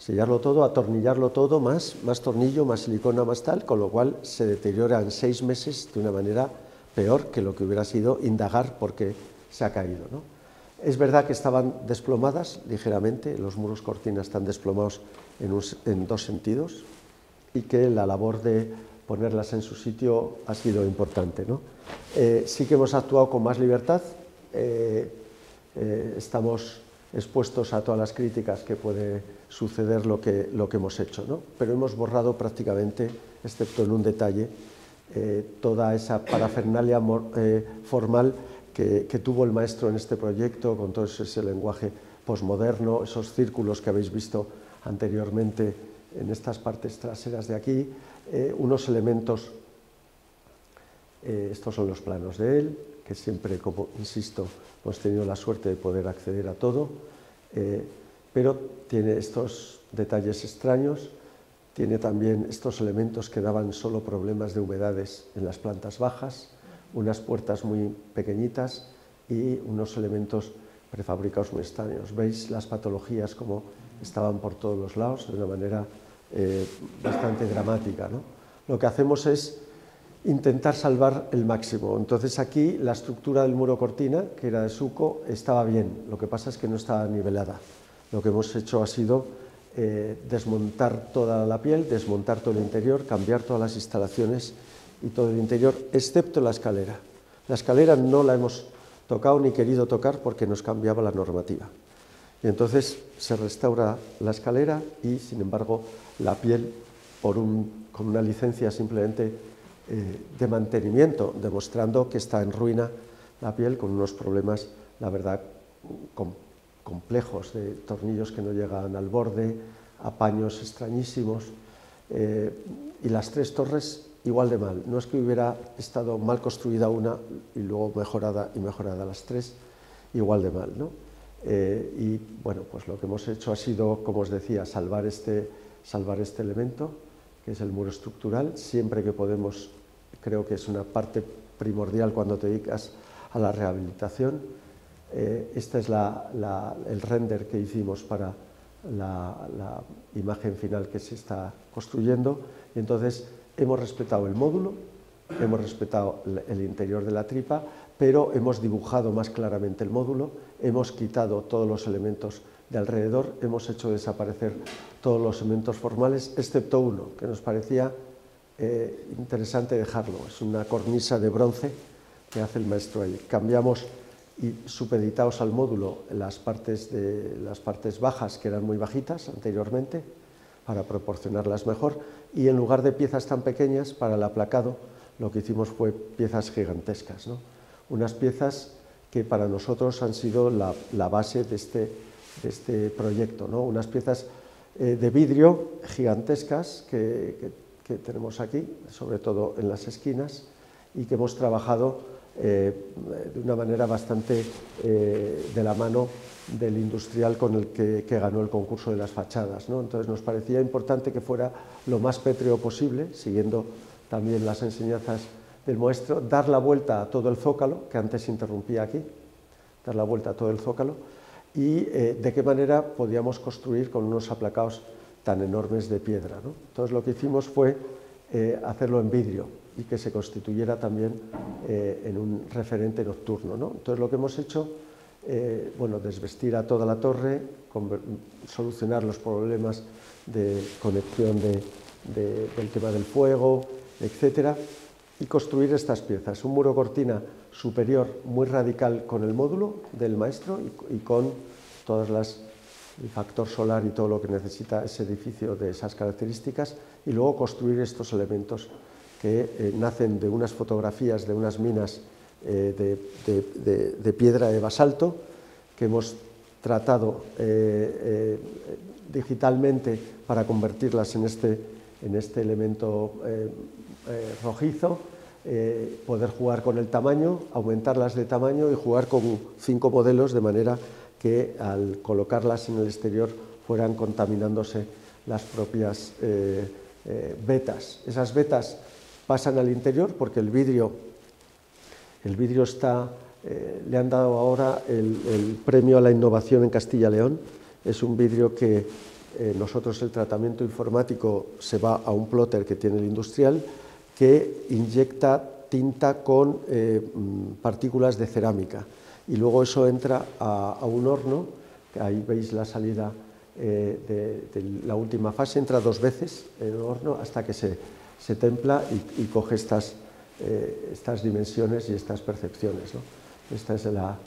sellarlo todo, atornillarlo todo, más, más tornillo, más silicona, más tal, con lo cual se deteriora en seis meses de una manera peor que lo que hubiera sido indagar porque se ha caído, ¿no? Es verdad que estaban desplomadas ligeramente, los muros cortina están desplomados en, un, en dos sentidos, y que la labor de ponerlas en su sitio ha sido importante, ¿no? Eh, sí que hemos actuado con más libertad, eh, eh, estamos expuestos a todas las críticas que puede suceder lo que, lo que hemos hecho, ¿no? Pero hemos borrado prácticamente, excepto en un detalle, eh, toda esa parafernalia eh, formal Que, que tuvo el maestro en este proyecto, con todo ese lenguaje posmoderno, esos círculos que habéis visto anteriormente en estas partes traseras de aquí, eh, unos elementos, eh, estos son los planos de él, que siempre, como insisto, hemos tenido la suerte de poder acceder a todo, eh, pero tiene estos detalles extraños, tiene también estos elementos que daban solo problemas de humedades en las plantas bajas, unas puertas muy pequeñitas y unos elementos prefabricados muy extraños. Veis las patologías como estaban por todos los lados de una manera eh, bastante dramática, ¿no? Lo que hacemos es intentar salvar el máximo. Entonces aquí la estructura del muro cortina, que era de suco, estaba bien, lo que pasa es que no estaba nivelada. Lo que hemos hecho ha sido eh, desmontar toda la piel, desmontar todo el interior, cambiar todas las instalaciones y todo el interior, excepto la escalera. La escalera no la hemos tocado ni querido tocar porque nos cambiaba la normativa. Y entonces se restaura la escalera y, sin embargo, la piel, por un, con una licencia simplemente eh, de mantenimiento, demostrando que está en ruina la piel, con unos problemas, la verdad, com complejos, de tornillos que no llegan al borde, apaños extrañísimos, eh, y las tres torres igual de mal. No es que hubiera estado mal construida una y luego mejorada y mejorada las tres, igual de mal, ¿no? Eh, y bueno, pues lo que hemos hecho ha sido, como os decía, salvar este, salvar este elemento, que es el muro estructural, siempre que podemos. Creo que es una parte primordial cuando te dedicas a la rehabilitación. Eh, este es la, la, el render que hicimos para la, la imagen final que se está construyendo, y entonces hemos respetado el módulo, hemos respetado el interior de la tripa, pero hemos dibujado más claramente el módulo, hemos quitado todos los elementos de alrededor, hemos hecho desaparecer todos los elementos formales, excepto uno, que nos parecía eh, interesante dejarlo. Es una cornisa de bronce que hace el maestro ahí. Cambiamos y supeditados al módulo las partes, de, las partes bajas, que eran muy bajitas anteriormente, para proporcionarlas mejor, y en lugar de piezas tan pequeñas para el aplacado, lo que hicimos fue piezas gigantescas, ¿no? Unas piezas que para nosotros han sido la, la base de este, de este proyecto, ¿no? Unas piezas eh, de vidrio gigantescas que, que, que tenemos aquí, sobre todo en las esquinas, y que hemos trabajado eh, de una manera bastante eh, de la mano del industrial con el que, que ganó el concurso de las fachadas, ¿no? Entonces nos parecía importante que fuera lo más pétreo posible, siguiendo también las enseñanzas del maestro, dar la vuelta a todo el zócalo, que antes interrumpía aquí, dar la vuelta a todo el zócalo, y eh, de qué manera podíamos construir con unos aplacados tan enormes de piedra, ¿no? Entonces lo que hicimos fue eh, hacerlo en vidrio y que se constituyera también eh, en un referente nocturno, ¿no? Entonces lo que hemos hecho, eh, bueno, desvestir a toda la torre, solucionar los problemas de conexión de, de, del tema del fuego, etcétera, y construir estas piezas. Un muro cortina superior muy radical con el módulo del maestro y, y con todas las, el factor solar y todo lo que necesita ese edificio de esas características, y luego construir estos elementos que eh, nacen de unas fotografías de unas minas eh, de, de, de, de piedra de basalto que hemos tratado eh, eh, digitalmente para convertirlas en este, en este elemento eh, Eh, rojizo, eh, poder jugar con el tamaño, aumentarlas de tamaño y jugar con cinco modelos de manera que al colocarlas en el exterior fueran contaminándose las propias eh, eh, vetas. Esas vetas pasan al interior porque el vidrio, el vidrio está, eh, le han dado ahora el, el premio a la innovación en Castilla y León. Es un vidrio que eh, nosotros el tratamiento informático se va a un plotter que tiene el industrial, que inyecta tinta con eh, partículas de cerámica y luego eso entra a, a un horno, que ahí veis la salida eh, de, de la última fase, entra dos veces en el horno hasta que se, se templa y, y coge estas, eh, estas dimensiones y estas percepciones, ¿no? Este es la,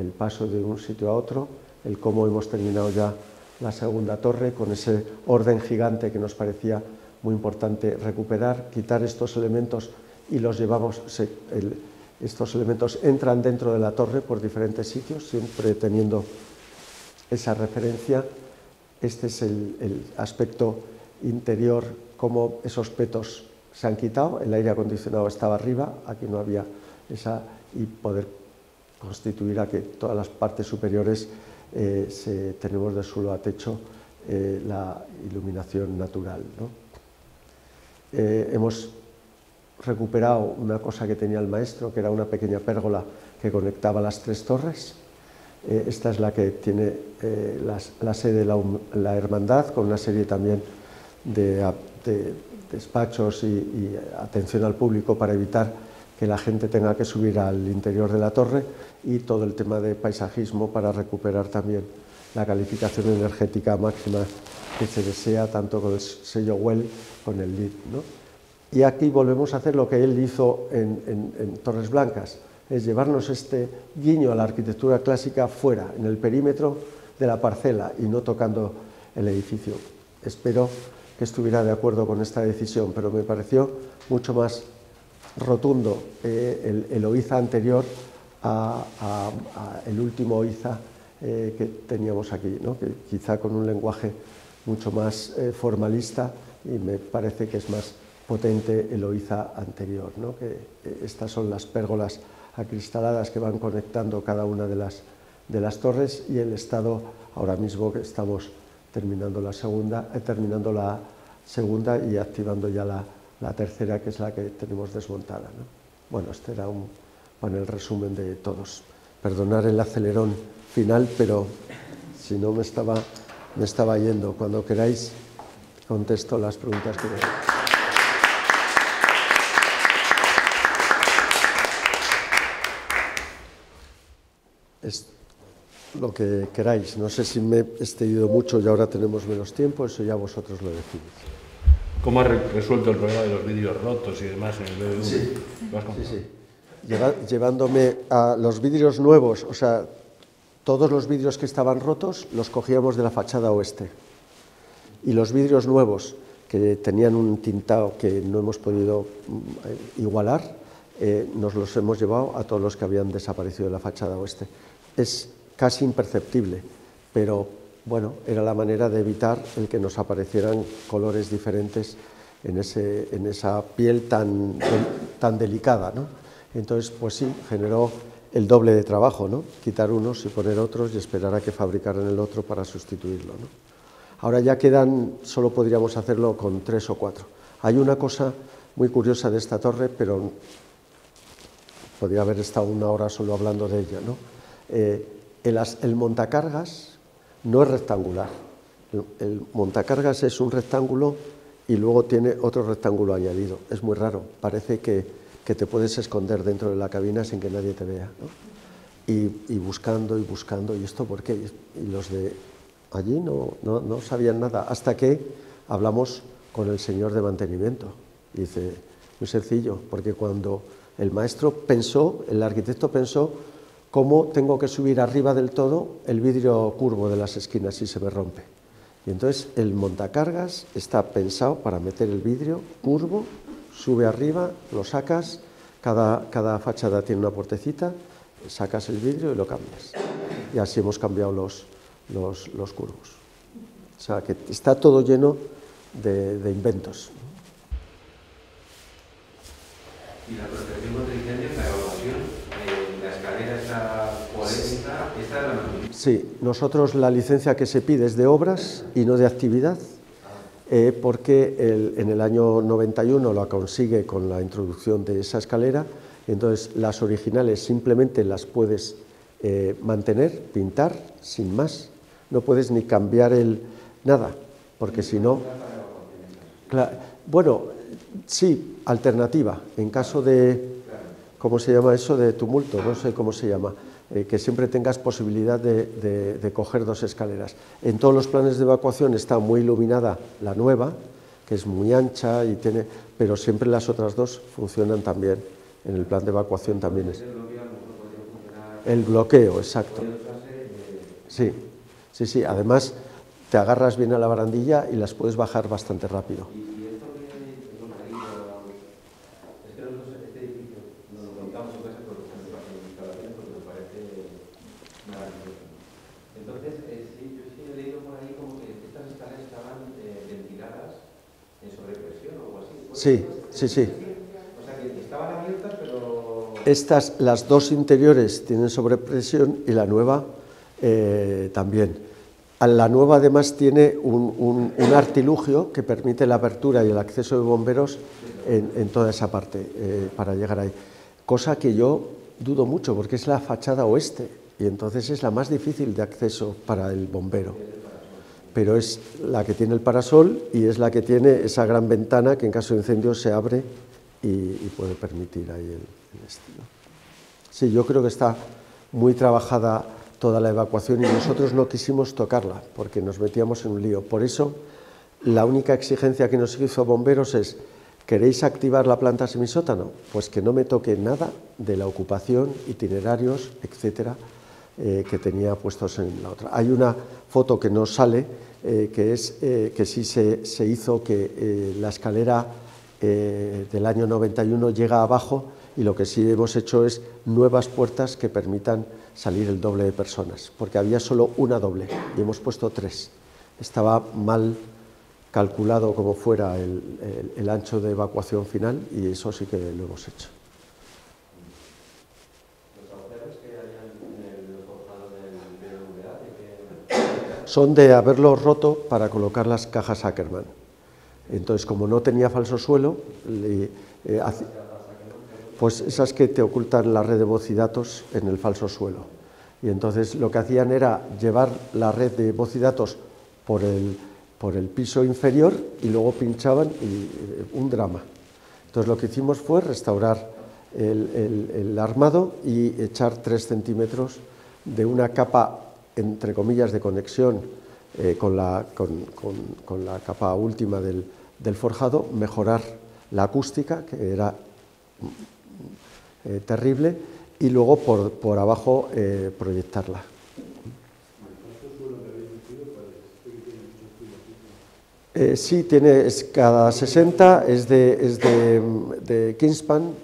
el paso de un sitio a otro, el cómo hemos terminado ya la segunda torre con ese orden gigante que nos parecía muy importante recuperar, quitar estos elementos y los llevamos, se, el, estos elementos entran dentro de la torre por diferentes sitios, siempre teniendo esa referencia. Este es el, el aspecto interior, cómo esos petos se han quitado, el aire acondicionado estaba arriba, aquí no había esa, y poder constituir a que todas las partes superiores eh, se, tenemos de suelo a techo eh, la iluminación natural, ¿no? Eh, hemos recuperado una cosa que tenía el maestro, que era una pequeña pérgola que conectaba las tres torres. Eh, esta es la que tiene eh, las, la sede de la, la hermandad, con una serie también de, de, despachos y, y atención al público para evitar que la gente tenga que subir al interior de la torre, y todo el tema de paisajismo para recuperar también la calificación energética máxima que se desea, tanto con el sello WELL con el LEED, ¿no? Y aquí volvemos a hacer lo que él hizo en, en, en Torres Blancas, es llevarnos este guiño a la arquitectura clásica fuera, en el perímetro de la parcela y no tocando el edificio. Espero que estuviera de acuerdo con esta decisión, pero me pareció mucho más rotundo eh, el, el Oíza anterior a, a, a el último Oíza eh, que teníamos aquí, ¿no? Que quizá con un lenguaje mucho más eh, formalista, y me parece que es más potente el Oíza anterior, ¿no? Que eh, estas son las pérgolas acristaladas que van conectando cada una de las, de las torres, y el estado ahora mismo que estamos terminando la segunda, eh, terminando la segunda y activando ya la la tercera, que es la que tenemos desmontada, ¿no? Bueno, este era un panel resumen de todos. Perdonar el acelerón final, pero si no me estaba, me estaba yendo. Cuando queráis contesto las preguntas que tenéis. Es lo que queráis. No sé si me he excedido mucho y ahora tenemos menos tiempo, eso ya vosotros lo decidís. ¿Cómo has resuelto el problema de los vídeos rotos y demás en el B B V A? Sí, sí, sí. Lleva, llevándome a los vidrios nuevos, o sea, todos los vidrios que estaban rotos los cogíamos de la fachada oeste. Y los vidrios nuevos, que tenían un tintado que no hemos podido igualar, eh, nos los hemos llevado a todos los que habían desaparecido de la fachada oeste. Es casi imperceptible, pero bueno, era la manera de evitar el que nos aparecieran colores diferentes en, ese, en esa piel tan, tan delicada, ¿no? Entonces, pues sí, generó el doble de trabajo, ¿no? Quitar unos y poner otros y esperar a que fabricaran el otro para sustituirlo, ¿no? Ahora ya quedan, solo podríamos hacerlo con tres o cuatro. Hay una cosa muy curiosa de esta torre, pero podría haber estado una hora solo hablando de ella, ¿no? Eh, el, el montacargas no es rectangular. El montacargas es un rectángulo y luego tiene otro rectángulo añadido. Es muy raro, parece que, que te puedes esconder dentro de la cabina sin que nadie te vea, ¿no? Y, y buscando y buscando, ¿y esto por qué? Y los de allí no, no, no sabían nada, hasta que hablamos con el señor de mantenimiento. Y dice, muy sencillo, porque cuando el maestro pensó, el arquitecto pensó, cómo tengo que subir arriba del todo el vidrio curvo de las esquinas si se me rompe. Y entonces el montacargas está pensado para meter el vidrio curvo, sube arriba, lo sacas, cada, cada fachada tiene una puertecita, sacas el vidrio y lo cambias. Y así hemos cambiado los, los, los curvos. O sea que está todo lleno de, de inventos. ¿Y la protección contra para evaluación? Sí, nosotros la licencia que se pide es de obras y no de actividad, eh, porque el, en el año noventa y uno la consigue con la introducción de esa escalera. Entonces las originales simplemente las puedes eh, mantener, pintar, sin más, no puedes ni cambiar el nada, porque si no... Bueno, sí, alternativa, en caso de... ¿Cómo se llama eso? De tumulto, no sé cómo se llama, eh, que siempre tengas posibilidad de, de, de coger dos escaleras. En todos los planes de evacuación está muy iluminada la nueva, que es muy ancha y tiene, pero siempre las otras dos funcionan también, en el plan de evacuación también es. El bloqueo, exacto. Sí, sí, sí, además te agarras bien a la barandilla y las puedes bajar bastante rápido. Sí, sí, sí. O sea, que estaban abiertas, pero... Estas, las dos interiores tienen sobrepresión y la nueva eh, también. La nueva además tiene un, un, un artilugio que permite la apertura y el acceso de bomberos en, en toda esa parte eh, para llegar ahí. Cosa que yo dudo mucho porque es la fachada oeste y entonces es la más difícil de acceso para el bombero. pero es la que tiene el parasol y es la que tiene esa gran ventana que en caso de incendio se abre y, y puede permitir ahí el, el estilo. Sí, yo creo que está muy trabajada toda la evacuación y nosotros no quisimos tocarla porque nos metíamos en un lío. Por eso la única exigencia que nos hizo Bomberos es: ¿queréis activar la planta semisótano? Pues que no me toque nada de la ocupación, itinerarios, etcétera, eh, que tenía puestos en la otra. Hay una foto que no sale, eh, que es eh, que sí se, se hizo, que eh, la escalera eh, del año noventa y uno llega abajo, y lo que sí hemos hecho es nuevas puertas que permitan salir el doble de personas, porque había solo una doble y hemos puesto tres. Estaba mal calculado como fuera el, el, el ancho de evacuación final, y eso sí que lo hemos hecho. ¿Los agujeros que hayan en el forjado del B B V A? Son de haberlos roto para colocar las cajas Ackerman. Entonces, como no tenía falso suelo, le, eh, hace, pues esas que te ocultan la red de voz y datos en el falso suelo. Y entonces lo que hacían era llevar la red de voz y datos por el... por el piso inferior y luego pinchaban, y un drama. Entonces lo que hicimos fue restaurar el, el, el armado y echar tres centímetros de una capa, entre comillas, de conexión eh, con, la, con, con, con la capa última del, del forjado, mejorar la acústica, que era eh, terrible, y luego por, por abajo eh, proyectarla. Eh, sí, tiene, es cada sesenta, es de, es de, de Kingspan,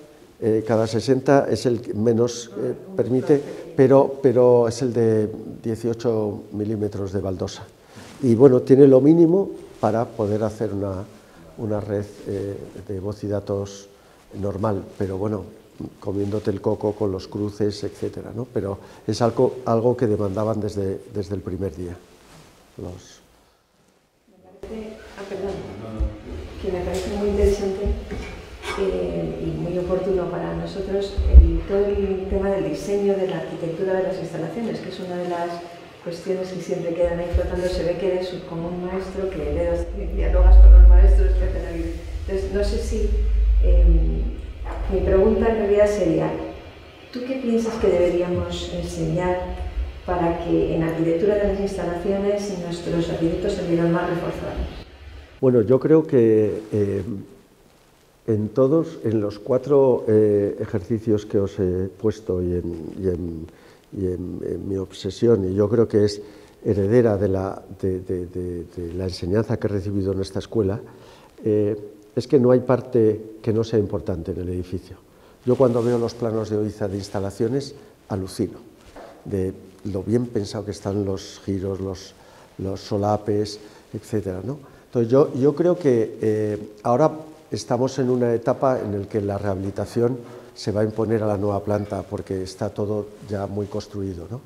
eh, cada sesenta es el que menos eh, permite, pero, pero es el de dieciocho milímetros de baldosa. Y bueno, tiene lo mínimo para poder hacer una, una red eh, de voz y datos normal, pero bueno, comiéndote el coco con los cruces, etcétera, ¿no? Pero es algo, algo que demandaban desde, desde el primer día los... Ah, perdón, que me parece muy interesante eh, y muy oportuno para nosotros el, todo el tema del diseño de la arquitectura de las instalaciones, que es una de las cuestiones que siempre quedan ahí flotando. Se ve que eres como un maestro, que leas, dialogas con los maestros, etcétera. Entonces, no sé si... Eh, mi pregunta en realidad sería, ¿tú qué piensas que deberíamos enseñar para que en arquitectura de las instalaciones nuestros arquitectos se vieran más reforzados? Bueno, yo creo que eh, en todos, en los cuatro eh, ejercicios que os he puesto y, en, y, en, y en, en mi obsesión, y yo creo que es heredera de la, de, de, de, de la enseñanza que he recibido en esta escuela, eh, es que no hay parte que no sea importante en el edificio. Yo cuando veo los planos de Oíza de instalaciones, alucino de lo bien pensado que están los giros, los, los solapes, etcétera, ¿no? Entonces yo, yo creo que eh, ahora estamos en una etapa en la que la rehabilitación se va a imponer a la nueva planta porque está todo ya muy construido, ¿no?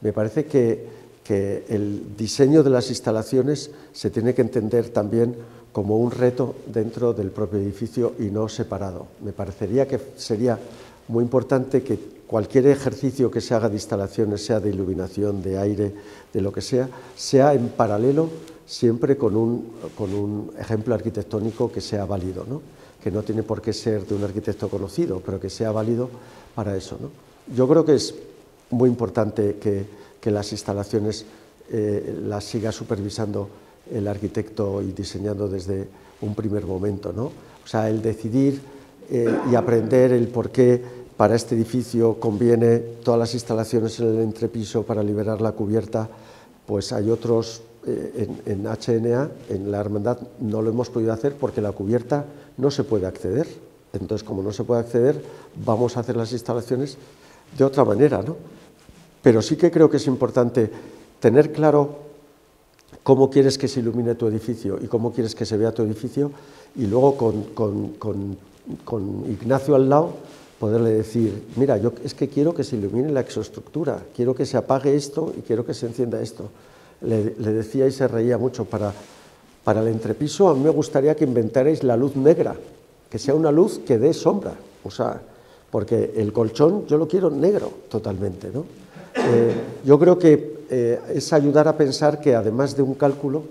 Me parece que, que el diseño de las instalaciones se tiene que entender también como un reto dentro del propio edificio y no separado. Me parecería que sería muy importante que cualquier ejercicio que se haga de instalaciones, sea de iluminación, de aire, de lo que sea, sea en paralelo siempre con un, con un ejemplo arquitectónico que sea válido, ¿no? Que no tiene por qué ser de un arquitecto conocido, pero que sea válido para eso, ¿no? Yo creo que es muy importante que, que las instalaciones eh, las siga supervisando el arquitecto y diseñando desde un primer momento, ¿no? O sea, el decidir eh, y aprender el por qué para este edificio conviene todas las instalaciones en el entrepiso para liberar la cubierta. Pues hay otros, eh, en, en H N A, en la Hermandad, no lo hemos podido hacer porque la cubierta no se puede acceder. Entonces, como no se puede acceder, vamos a hacer las instalaciones de otra manera, ¿no? Pero sí que creo que es importante tener claro cómo quieres que se ilumine tu edificio y cómo quieres que se vea tu edificio, y luego con, con, con, con Ignacio al lado, poderle decir: mira, yo es que quiero que se ilumine la exoestructura, quiero que se apague esto y quiero que se encienda esto. Le, le decía y se reía mucho, para, para el entrepiso a mí me gustaría que inventarais la luz negra, que sea una luz que dé sombra, o sea, porque el colchón yo lo quiero negro totalmente, ¿no? Eh, yo creo que eh, es ayudar a pensar que además de un cálculo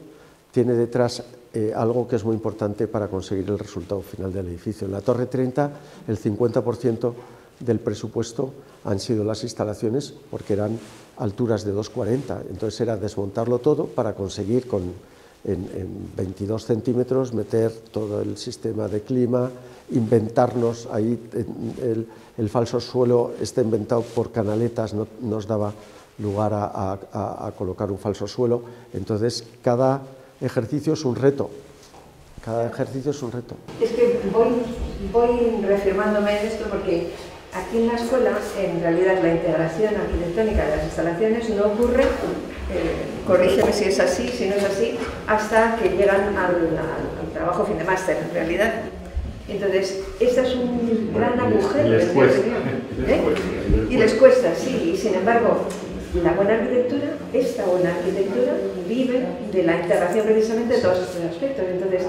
tiene detrás eh, algo que es muy importante para conseguir el resultado final del edificio. En la Torre treinta el cincuenta por ciento del presupuesto han sido las instalaciones porque eran alturas de dos cuarenta, entonces era desmontarlo todo para conseguir con... En, en veintidós centímetros, meter todo el sistema de clima, inventarnos ahí el, el falso suelo, está inventado por canaletas, no nos daba lugar a, a, a colocar un falso suelo. Entonces, cada ejercicio es un reto, cada ejercicio es un reto. Es que voy, voy reafirmándome en esto porque aquí en la escuela, en realidad, la integración arquitectónica de las instalaciones no ocurre. Eh, corrígeme si es así, si no es así, hasta que llegan al, al, al trabajo fin de máster, en realidad. Entonces, este es un gran agujero. Les cuesta. ¿Eh? Y les cuesta, sí, y sin embargo, la buena arquitectura, esta buena arquitectura, vive de la integración precisamente de todos estos aspectos. Entonces,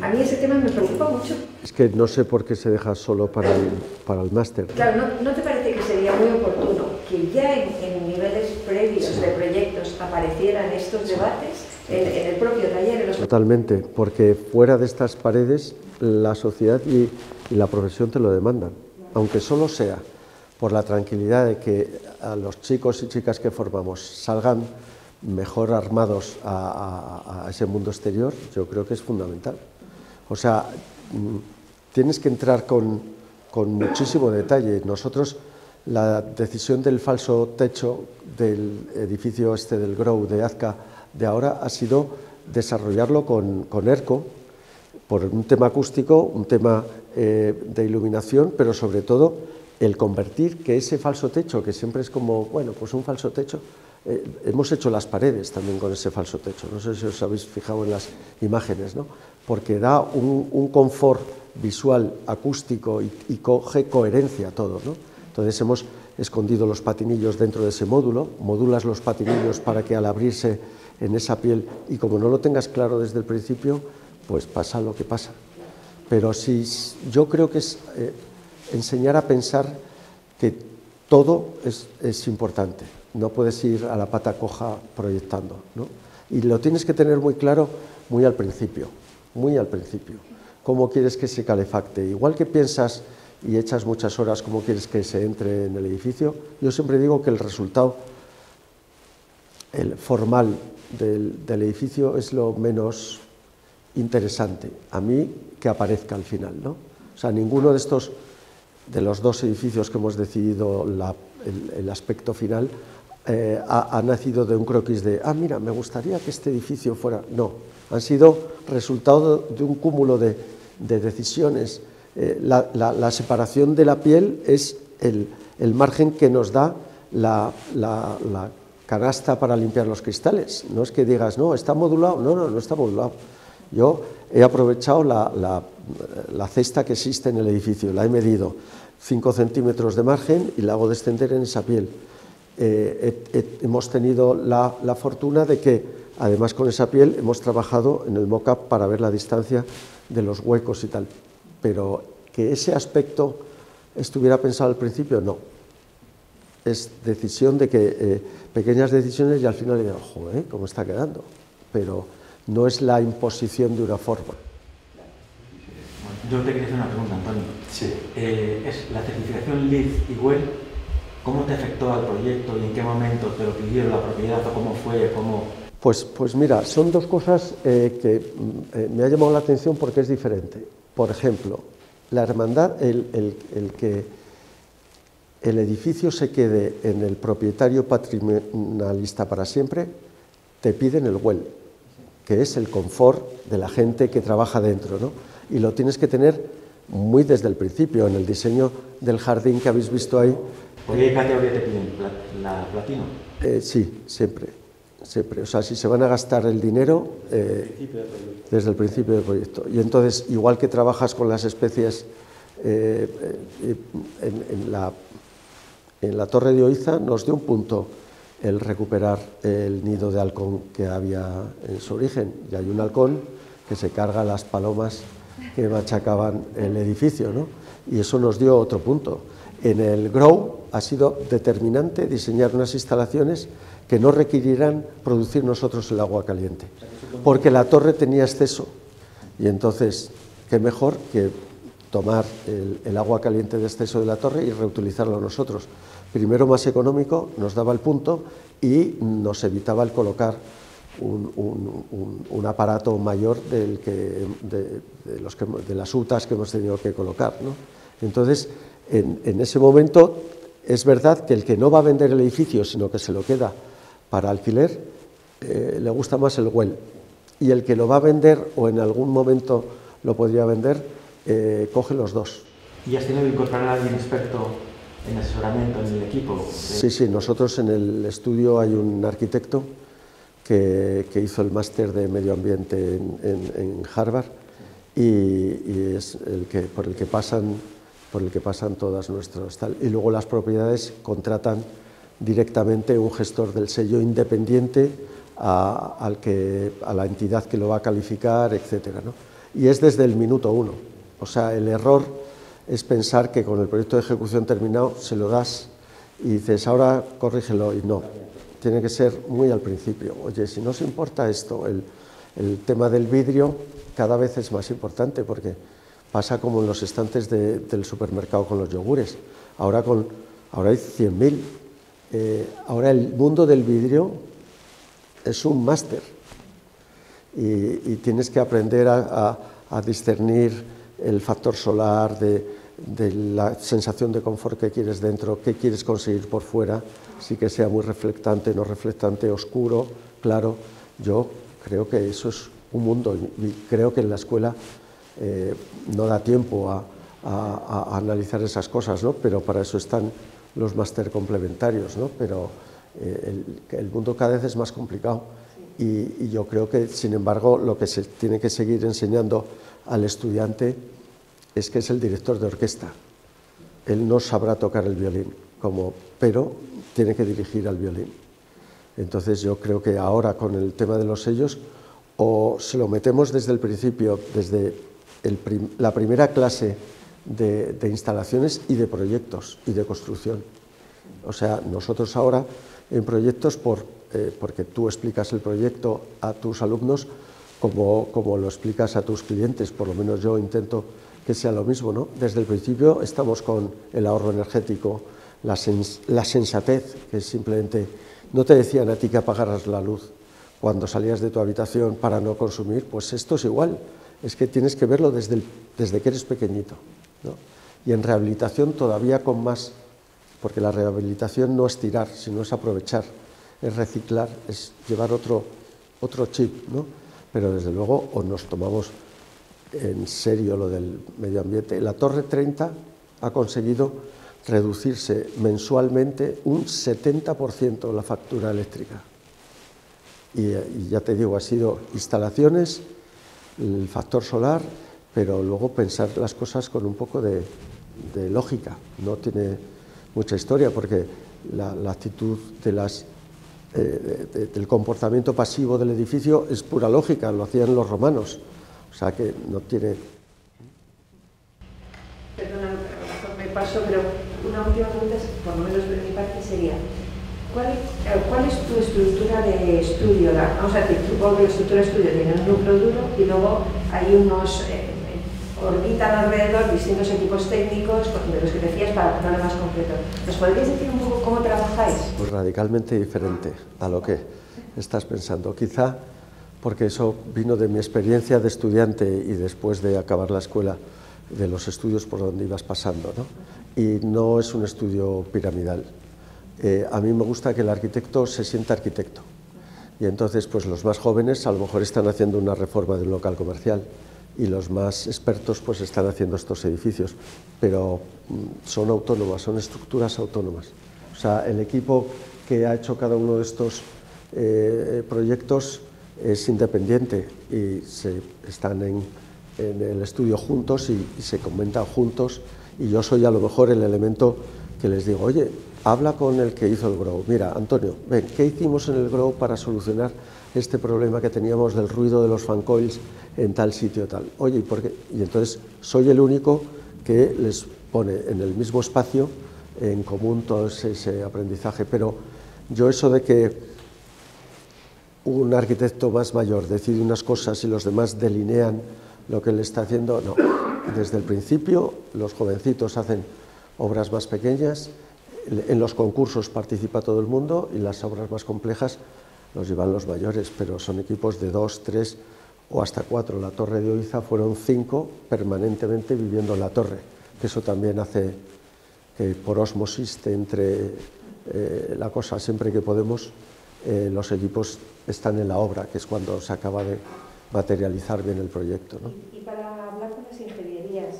a mí ese tema me preocupa mucho. Es que no sé por qué se deja solo para el, para el máster. Claro, ¿no, ¿no te parece que sería muy oportuno que ya en, en niveles previos de proyectos aparecieran estos debates en, en el propio taller? En los... Totalmente, porque fuera de estas paredes la sociedad y, y la profesión te lo demandan, aunque solo sea por la tranquilidad de que a los chicos y chicas que formamos salgan mejor armados a, a, a ese mundo exterior. Yo creo que es fundamental. O sea, tienes que entrar con, con muchísimo detalle. Nosotros, la decisión del falso techo del edificio este del Grow de Azca de ahora ha sido desarrollarlo con, con ERCO, por un tema acústico, un tema eh, de iluminación, pero sobre todo el convertir que ese falso techo, que siempre es como, bueno, pues un falso techo, Eh, hemos hecho las paredes también con ese falso techo. No sé si os habéis fijado en las imágenes, ¿no? Porque da un, un confort visual, acústico y, y coge coherencia a todo, ¿no? Entonces hemos escondido los patinillos dentro de ese módulo, modulas los patinillos para que al abrirse en esa piel, y como no lo tengas claro desde el principio, pues pasa lo que pasa. Pero si yo creo que es eh, enseñar a pensar que todo es, es importante. No puedes ir a la pata coja proyectando, ¿no? Y lo tienes que tener muy claro muy al principio, muy al principio. ¿Cómo quieres que se calefacte? Igual que piensas y echas muchas horas cómo quieres que se entre en el edificio, yo siempre digo que el resultado el formal del, del edificio es lo menos interesante, a mí, que aparezca al final, ¿no? O sea, ninguno de estos, de los dos edificios que hemos decidido la, el, el aspecto final, Eh, ha, ha nacido de un croquis de, ah, mira, me gustaría que este edificio fuera... No, han sido resultado de un cúmulo de, de decisiones. Eh, la, la, la separación de la piel es el, el margen que nos da la, la, la canasta para limpiar los cristales. No es que digas, no, está modulado. No, no, no está modulado. Yo he aprovechado la, la, la cesta que existe en el edificio, la he medido cinco centímetros de margen y la hago descender en esa piel. Eh, eh, eh, hemos tenido la, la fortuna de que, además con esa piel, hemos trabajado en el mock-up para ver la distancia de los huecos y tal. Pero que ese aspecto estuviera pensado al principio, no. Es decisión de que, eh, pequeñas decisiones y al final digo, joder, ¿cómo está quedando? Pero no es la imposición de una forma. Yo te quería hacer una pregunta, Antonio. Sí. Eh, es la certificación LEED y WELL. ¿Cómo te afectó al proyecto y en qué momento te lo pidieron la propiedad o cómo fue? Cómo... Pues, pues mira, son dos cosas eh, que eh, me ha llamado la atención porque es diferente. Por ejemplo, la hermandad, el, el, el que el edificio se quede en el propietario patrimonialista para siempre, te piden el WELL, que es el confort de la gente que trabaja dentro, ¿no? Y lo tienes que tener muy desde el principio, en el diseño del jardín que habéis visto ahí. ¿Por qué categoría te piden? ¿La platino? Eh, sí, siempre, siempre. O sea, si se van a gastar el dinero eh, desde el principio del proyecto. Y entonces, igual que trabajas con las especies eh, eh, en, en, la, en la Torre de Oíza, nos dio un punto el recuperar el nido de halcón que había en su origen. Y hay un halcón que se carga las palomas que machacaban el edificio, ¿no? Y eso nos dio otro punto. En el Grow ha sido determinante diseñar unas instalaciones que no requerirán producir nosotros el agua caliente, porque la torre tenía exceso y entonces qué mejor que tomar el, el agua caliente de exceso de la torre y reutilizarlo nosotros. Primero, más económico, nos daba el punto y nos evitaba el colocar un, un, un, un aparato mayor del que, de, de, los que, de las U T A S que hemos tenido que colocar, ¿no? Entonces, en, en ese momento, es verdad que el que no va a vender el edificio, sino que se lo queda para alquiler, eh, le gusta más el WELL. Y el que lo va a vender, o en algún momento lo podría vender, eh, coge los dos. ¿Y has tenido que incorporar a alguien experto en asesoramiento en el equipo? Sí, sí, nosotros en el estudio hay un arquitecto que, que hizo el máster de medio ambiente en, en, en Harvard y, y es el que, por el que pasan... por el que pasan todas nuestras tal. Y luego las propiedades contratan directamente un gestor del sello independiente a, al que, a la entidad que lo va a calificar, etcétera, ¿no? Y es desde el minuto uno. O sea, el error es pensar que con el proyecto de ejecución terminado se lo das y dices, ahora corrígelo, y no. Tiene que ser muy al principio. Oye, si no os importa esto, el, el tema del vidrio cada vez es más importante porque... pasa como en los estantes de, del supermercado con los yogures. Ahora, con, ahora hay cien mil. Eh, ahora el mundo del vidrio es un máster y, y tienes que aprender a, a, a discernir el factor solar, de, de la sensación de confort que quieres dentro, qué quieres conseguir por fuera, sí que sea muy reflectante, no reflectante, oscuro, claro. Yo creo que eso es un mundo y creo que en la escuela... Eh, no da tiempo a, a, a analizar esas cosas, ¿no? Pero para eso están los máster complementarios, ¿no? Pero eh, el, el mundo cada vez es más complicado y, y yo creo que, sin embargo, lo que se tiene que seguir enseñando al estudiante es que es el director de orquesta. Él no sabrá tocar el violín, como, pero tiene que dirigir al violín. Entonces yo creo que ahora, con el tema de los sellos, o se lo metemos desde el principio, desde... El prim, la primera clase de, de instalaciones y de proyectos y de construcción. O sea, nosotros ahora en proyectos, por, eh, porque tú explicas el proyecto a tus alumnos como, como lo explicas a tus clientes, por lo menos yo intento que sea lo mismo, ¿no? Desde el principio estamos con el ahorro energético, la, sens, la sensatez, que es simplemente, no te decían a ti que apagaras la luz cuando salías de tu habitación para no consumir, pues esto es igual. Es que tienes que verlo desde, el, desde que eres pequeñito, ¿no? Y en rehabilitación todavía con más, porque la rehabilitación no es tirar, sino es aprovechar, es reciclar, es llevar otro, otro chip, ¿no? Pero desde luego, o nos tomamos en serio lo del medio ambiente. La Torre treinta ha conseguido reducirse mensualmente un setenta por ciento la factura eléctrica. Y, y ya te digo, ha sido instalaciones... el factor solar, pero luego pensar las cosas con un poco de, de lógica. No tiene mucha historia, porque la, la actitud de las, eh, de, de, del comportamiento pasivo del edificio es pura lógica, lo hacían los romanos, o sea que no tiene... Perdona, me paso, pero una última pregunta, por lo menos de mi parte, sería... ¿Cuál, ¿Cuál es tu estructura de estudio? La, vamos a decir, tu propia estructura de estudio tiene un núcleo duro y luego hay unos, eh, orbitan alrededor distintos equipos técnicos, de los que decías, para problemas concretos. ¿Nos podrías decir un poco cómo trabajáis? Pues radicalmente diferente a lo que estás pensando. Quizá porque eso vino de mi experiencia de estudiante y después de acabar la escuela, de los estudios por donde ibas pasando, ¿no? Y no es un estudio piramidal. Eh, a mí me gusta que el arquitecto se sienta arquitecto y entonces pues los más jóvenes a lo mejor están haciendo una reforma de un local comercial y los más expertos pues están haciendo estos edificios, pero son autónomas, son estructuras autónomas. O sea, el equipo que ha hecho cada uno de estos eh, proyectos es independiente y se están en, en el estudio juntos y, y se comentan juntos, y yo soy a lo mejor el elemento que les digo, oye, habla con el que hizo el Grow. Mira, Antonio, ven, ¿qué hicimos en el Grow para solucionar este problema que teníamos del ruido de los fan coils en tal sitio tal? Oye, ¿y por qué? Y entonces soy el único que les pone en el mismo espacio en común todo ese aprendizaje. Pero yo eso de que un arquitecto más mayor decide unas cosas y los demás delinean lo que le está haciendo, no. Desde el principio los jovencitos hacen obras más pequeñas, en los concursos participa todo el mundo y las obras más complejas los llevan los mayores, pero son equipos de dos, tres o hasta cuatro. La Torre de Oíza fueron cinco permanentemente viviendo en la torre, que eso también hace que por osmosis entre eh, la cosa, siempre que podemos, eh, los equipos están en la obra, que es cuando se acaba de materializar bien el proyecto, ¿no? Y, y para hablar con las ingenierías,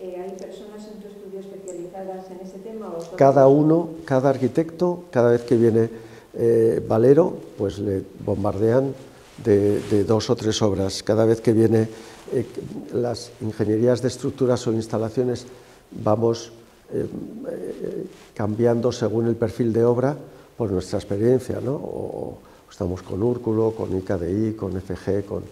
eh, ¿hay personas en tu estudio especializadas en ese tema? ¿O cada uno, cada arquitecto, cada vez que viene eh, Valero, pues le bombardean de, de dos o tres obras. Cada vez que viene eh, las ingenierías de estructuras o instalaciones, vamos eh, eh, cambiando según el perfil de obra por nuestra experiencia, ¿no? O, estamos con Úrculo, con I K D I, con F G, con...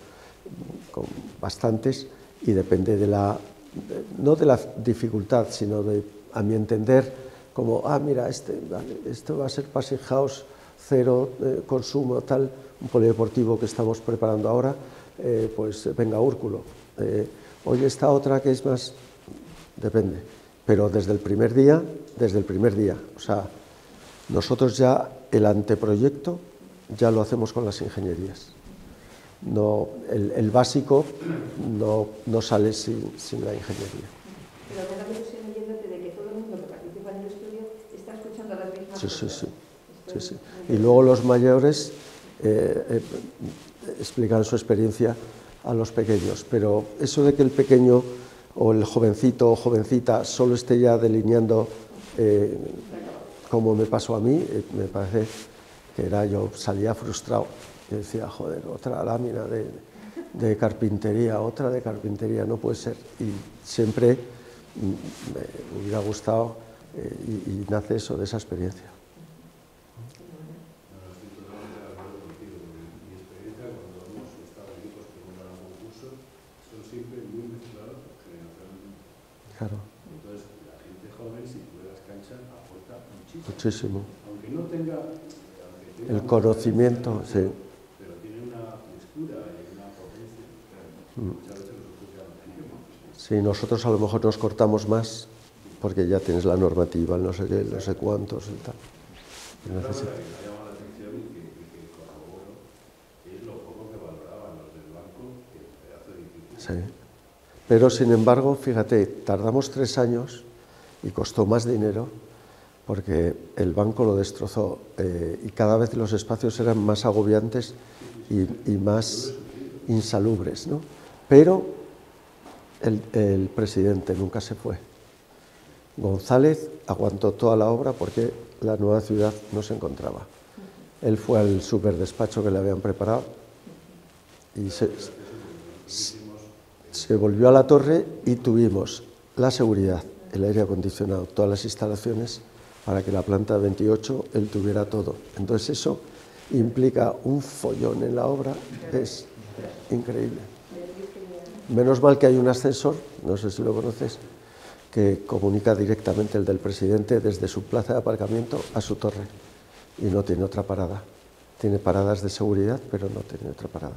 con bastantes, y depende de la, de, no de la dificultad, sino de, a mi entender, como, ah, mira, este, este va a ser Passing House, cero eh, consumo, tal, un polideportivo que estamos preparando ahora, eh, pues venga, Úrculo. Eh, hoy está otra que es más, depende, pero desde el primer día, desde el primer día, o sea, nosotros ya el anteproyecto ya lo hacemos con las ingenierías. No, el, el básico no, no sale sin, sin la ingeniería. Pero ahora también estoy entendiéndote de que todo el mundo que participa en el estudio está escuchando las mismas cosas. Sí, sí, sí, sí. Y luego los mayores eh, eh, explican su experiencia a los pequeños. Pero eso de que el pequeño o el jovencito o jovencita solo esté ya delineando, eh, como me pasó a mí, eh, me parece que era, yo salía frustrado. Yo decía, joder, otra lámina de, de carpintería, otra de carpintería, no puede ser. Y siempre me hubiera gustado, eh, y, y nace eso, de esa experiencia. Mi experiencia, cuando hemos estado en equipos que montan un concurso, son siempre muy mezclados generacionalmente. Claro. Entonces, la gente joven, si tú las canchas, aporta muchísimo. Muchísimo. Aunque no tenga el conocimiento, sí. Sí, nosotros a lo mejor nos cortamos más porque ya tienes la normativa, no sé qué, no sé cuántos y tal. Una cosa que me ha llamado la atención y que, y que corroboro es lo poco que valoraban los del banco que el pedazo de edificio. Sí. Pero sin embargo, fíjate, tardamos tres años y costó más dinero porque el banco lo destrozó, eh, y cada vez los espacios eran más agobiantes y, y más insalubres, ¿no? Pero el, el presidente nunca se fue. González aguantó toda la obra porque la nueva ciudad no se encontraba. Él fue al superdespacho que le habían preparado y se, se volvió a la torre, y tuvimos la seguridad, el aire acondicionado, todas las instalaciones para que la planta veintiocho él tuviera todo. Entonces eso implica un follón en la obra, es increíble. Menos mal que hay un ascensor, no sé si lo conoces, que comunica directamente el del presidente desde su plaza de aparcamiento a su torre, y no tiene otra parada. Tiene paradas de seguridad, pero no tiene otra parada.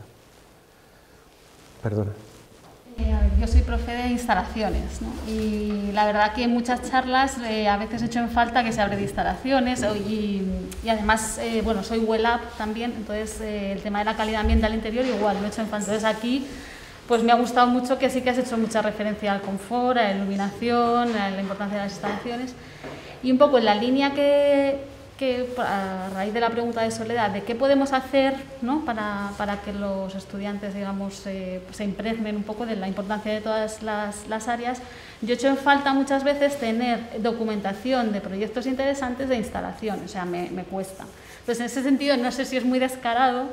Perdona. Yo soy profe de instalaciones, ¿no? Y la verdad que en muchas charlas eh, a veces he hecho en falta que se hable de instalaciones, y, y además, eh, bueno, soy WELL también, entonces eh, el tema de la calidad ambiental interior igual lo he hecho en falta. Entonces aquí pues me ha gustado mucho que sí que has hecho mucha referencia al confort, a la iluminación, a la importancia de las instalaciones, y un poco en la línea que, que a raíz de la pregunta de Soledad, de qué podemos hacer, ¿no? para, para que los estudiantes, digamos, eh, se impregnen un poco de la importancia de todas las, las áreas. Yo he hecho en falta muchas veces tener documentación de proyectos interesantes de instalación, o sea, me, me cuesta. Entonces, en ese sentido, no sé si es muy descarado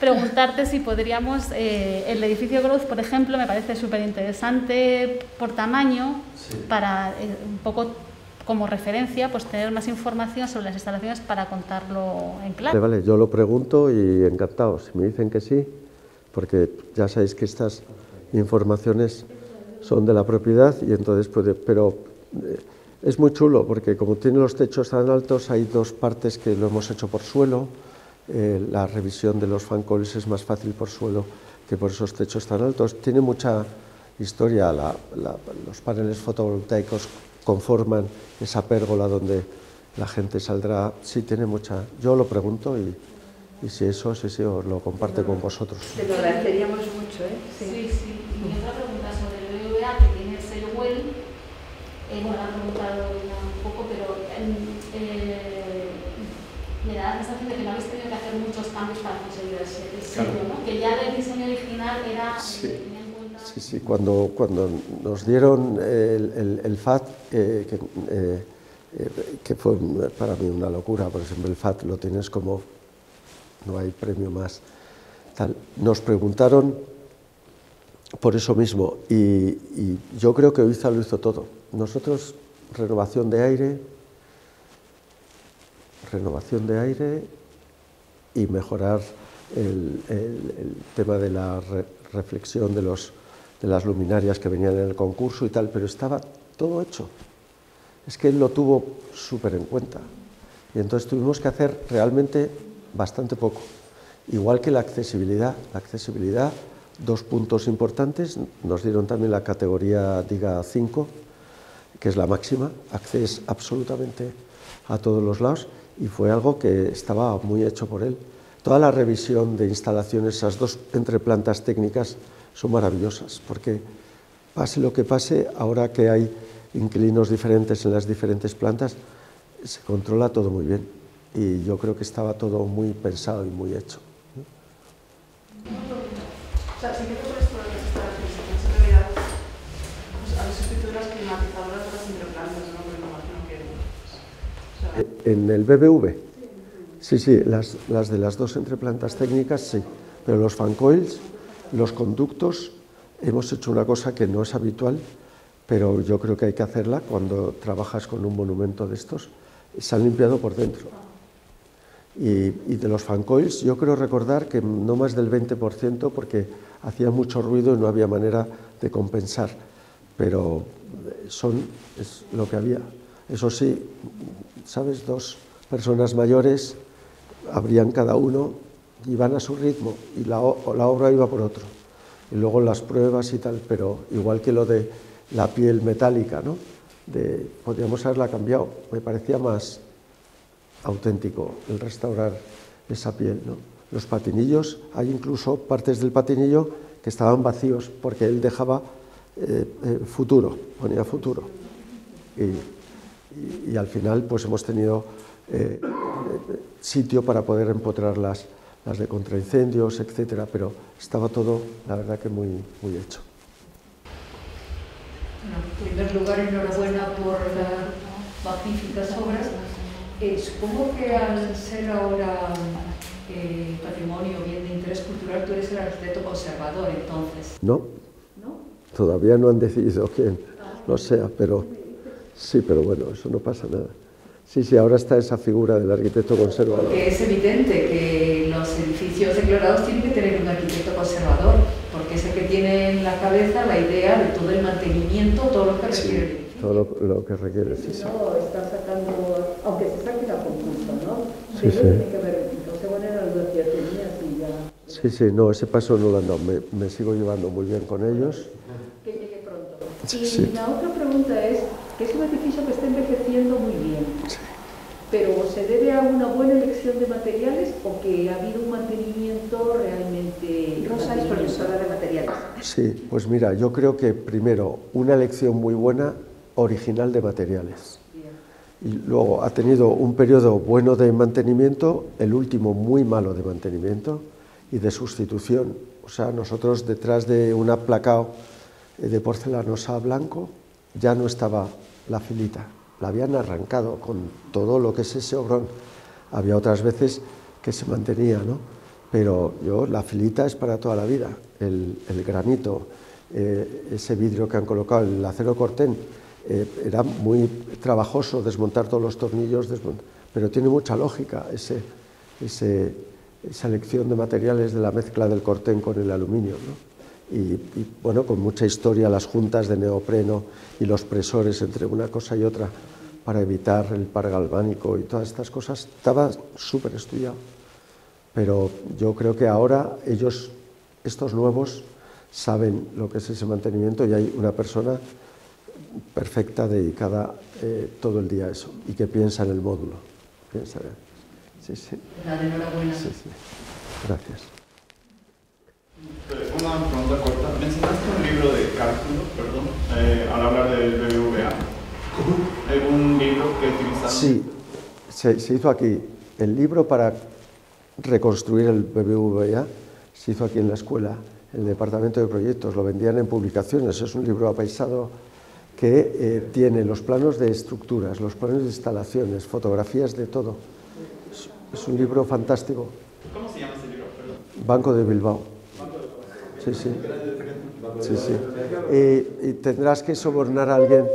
preguntarte si podríamos, eh, el edificio Growth, por ejemplo, me parece súper interesante por tamaño, sí, para eh, un poco como referencia, pues tener más información sobre las instalaciones para contarlo en claro. Vale, vale, yo lo pregunto y encantado, si me dicen que sí, porque ya sabéis que estas informaciones son de la propiedad, y entonces, pues, pero Es muy chulo porque como tiene los techos tan altos hay dos partes que lo hemos hecho por suelo. Eh, la revisión de los fancoils es más fácil por suelo que por esos techos tan altos. Tiene mucha historia, la, la, los paneles fotovoltaicos conforman esa pérgola donde la gente saldrá. Sí, tiene mucha... Yo lo pregunto y, y si eso, sí, sí, os lo comparte con vosotros. Te lo agradeceríamos mucho, ¿eh? Sí, sí, sí. Y otra pregunta sobre el B B V A, que tiene el sello WELL. Eh, bueno, han preguntado un poco, pero eh, me da la sensación de que no habéis tenido que hacer muchos cambios para conseguir el sello, claro, ¿no? Que ya del diseño original era... Sí. Sí, sí, cuando, cuando nos dieron el, el, el F A D, eh, que, eh, que fue para mí una locura, por ejemplo, el F A D lo tienes como, no hay premio más, tal. Nos preguntaron por eso mismo y, y yo creo que Oíza lo hizo todo. Nosotros, renovación de aire, renovación de aire y mejorar el, el, el tema de la re, reflexión de los... de las luminarias que venían en el concurso y tal, pero estaba todo hecho. Es que él lo tuvo súper en cuenta. Y entonces tuvimos que hacer realmente bastante poco. Igual que la accesibilidad. La accesibilidad, dos puntos importantes, nos dieron también la categoría, diga, cinco, que es la máxima, acceso absolutamente a todos los lados, y fue algo que estaba muy hecho por él. Toda la revisión de instalaciones, esas dos entreplantas técnicas, son maravillosas, porque pase lo que pase, ahora que hay inquilinos diferentes en las diferentes plantas, se controla todo muy bien. Y yo creo que estaba todo muy pensado y muy hecho. O sea, siguiendo por esto de las instalaciones, en realidad, a las escrituras climatizadoras de las interplantas, ¿no? Porque me imagino que... ¿En el B B V? Sí, sí, las, las de las dos entreplantas técnicas, sí. Pero los fancoils... Los conductos, hemos hecho una cosa que no es habitual, pero yo creo que hay que hacerla cuando trabajas con un monumento de estos. Se han limpiado por dentro. Y, y de los fancoils, yo creo recordar que no más del veinte por ciento, porque hacía mucho ruido y no había manera de compensar. Pero son, es lo que había. Eso sí, ¿sabes? Dos personas mayores abrían cada uno, iban a su ritmo y la, la obra iba por otro. Y luego las pruebas y tal, pero igual que lo de la piel metálica, ¿no? De, podríamos haberla cambiado, me parecía más auténtico el restaurar esa piel, ¿no? Los patinillos, hay incluso partes del patinillo que estaban vacíos porque él dejaba eh, eh, futuro, ponía futuro. Y, y, y al final pues hemos tenido eh, sitio para poder empotrarlas, las de contraincendios, etcétera, pero estaba todo, la verdad, que muy, muy hecho. Bueno, en primer lugar, enhorabuena por las magníficas obras. Eh, supongo que al ser ahora eh, patrimonio, bien de interés cultural, tú eres el arquitecto conservador, entonces. No, ¿no? Todavía no han decidido quién lo sea, pero sí, pero bueno, eso no pasa nada. Sí, sí, ahora está esa figura del arquitecto conservador. Porque es evidente que los edificios declarados tienen que tener un arquitecto conservador, porque es el que tiene en la cabeza la idea de todo el mantenimiento, todo lo que sí, requiere. Todo lo, lo que requiere, sí, sí. No, están sacando, aunque se saquen a concurso, ¿no? Sí, sí. Tiene que ver, se ponen a los días y ya... Sí, sí, no, ese paso no lo han dado, me, me sigo llevando muy bien con ellos. Que llegue pronto. Sí, y sí. La otra pregunta es... que es un edificio que está envejeciendo muy bien, pero ¿se debe a una buena elección de materiales o que ha habido un mantenimiento realmente... No sabéis por qué se habla de materiales. Sí, pues mira, yo creo que primero, una elección muy buena, original de materiales. Y luego ha tenido un periodo bueno de mantenimiento, el último muy malo de mantenimiento y de sustitución. O sea, nosotros detrás de un aplacado de porcelanosa blanco, ya no estaba la filita, la habían arrancado con todo lo que es ese obrón. Había otras veces que se mantenía, ¿no? Pero yo, la filita es para toda la vida, el, el granito, eh, ese vidrio que han colocado, el acero cortén, eh, era muy trabajoso desmontar todos los tornillos, pero tiene mucha lógica ese, ese, esa elección de materiales de la mezcla del cortén con el aluminio, ¿no? y, y bueno, con mucha historia, las juntas de neopreno y los presores entre una cosa y otra para evitar el par galvánico y todas estas cosas, estaba súper estudiado. Pero yo creo que ahora ellos, estos nuevos, saben lo que es ese mantenimiento y hay una persona perfecta dedicada eh, todo el día a eso y que piensa en el módulo. Piensa en él. Sí, sí. Dale, enhorabuena. Sí, sí. Gracias. Una pregunta corta. Mencionaste un libro de cálculo, perdón, eh, al hablar del B B V A. ¿Hay un libro que utilizaste? Sí, se, se hizo aquí. El libro para reconstruir el B B V A se hizo aquí en la escuela, el departamento de proyectos, lo vendían en publicaciones. Es un libro apaisado que eh, tiene los planos de estructuras, los planos de instalaciones, fotografías de todo. Es, es un libro fantástico. ¿Cómo se llama ese libro? Perdón. Banco de Bilbao. Sí, sí. Sí, sí. Y, y tendrás que sobornar a alguien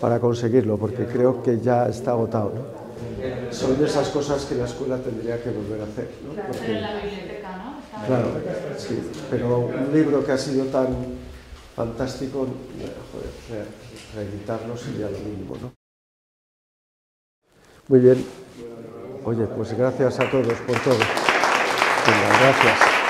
para conseguirlo, porque creo que ya está agotado, ¿no? Son de esas cosas que la escuela tendría que volver a hacer, ¿no? Porque, en la biblioteca, ¿no? Claro, sí, pero un libro que ha sido tan fantástico, joder, reeditarlo sería lo mínimo, ¿no? Muy bien. Oye, pues gracias a todos por todo. Venga, gracias.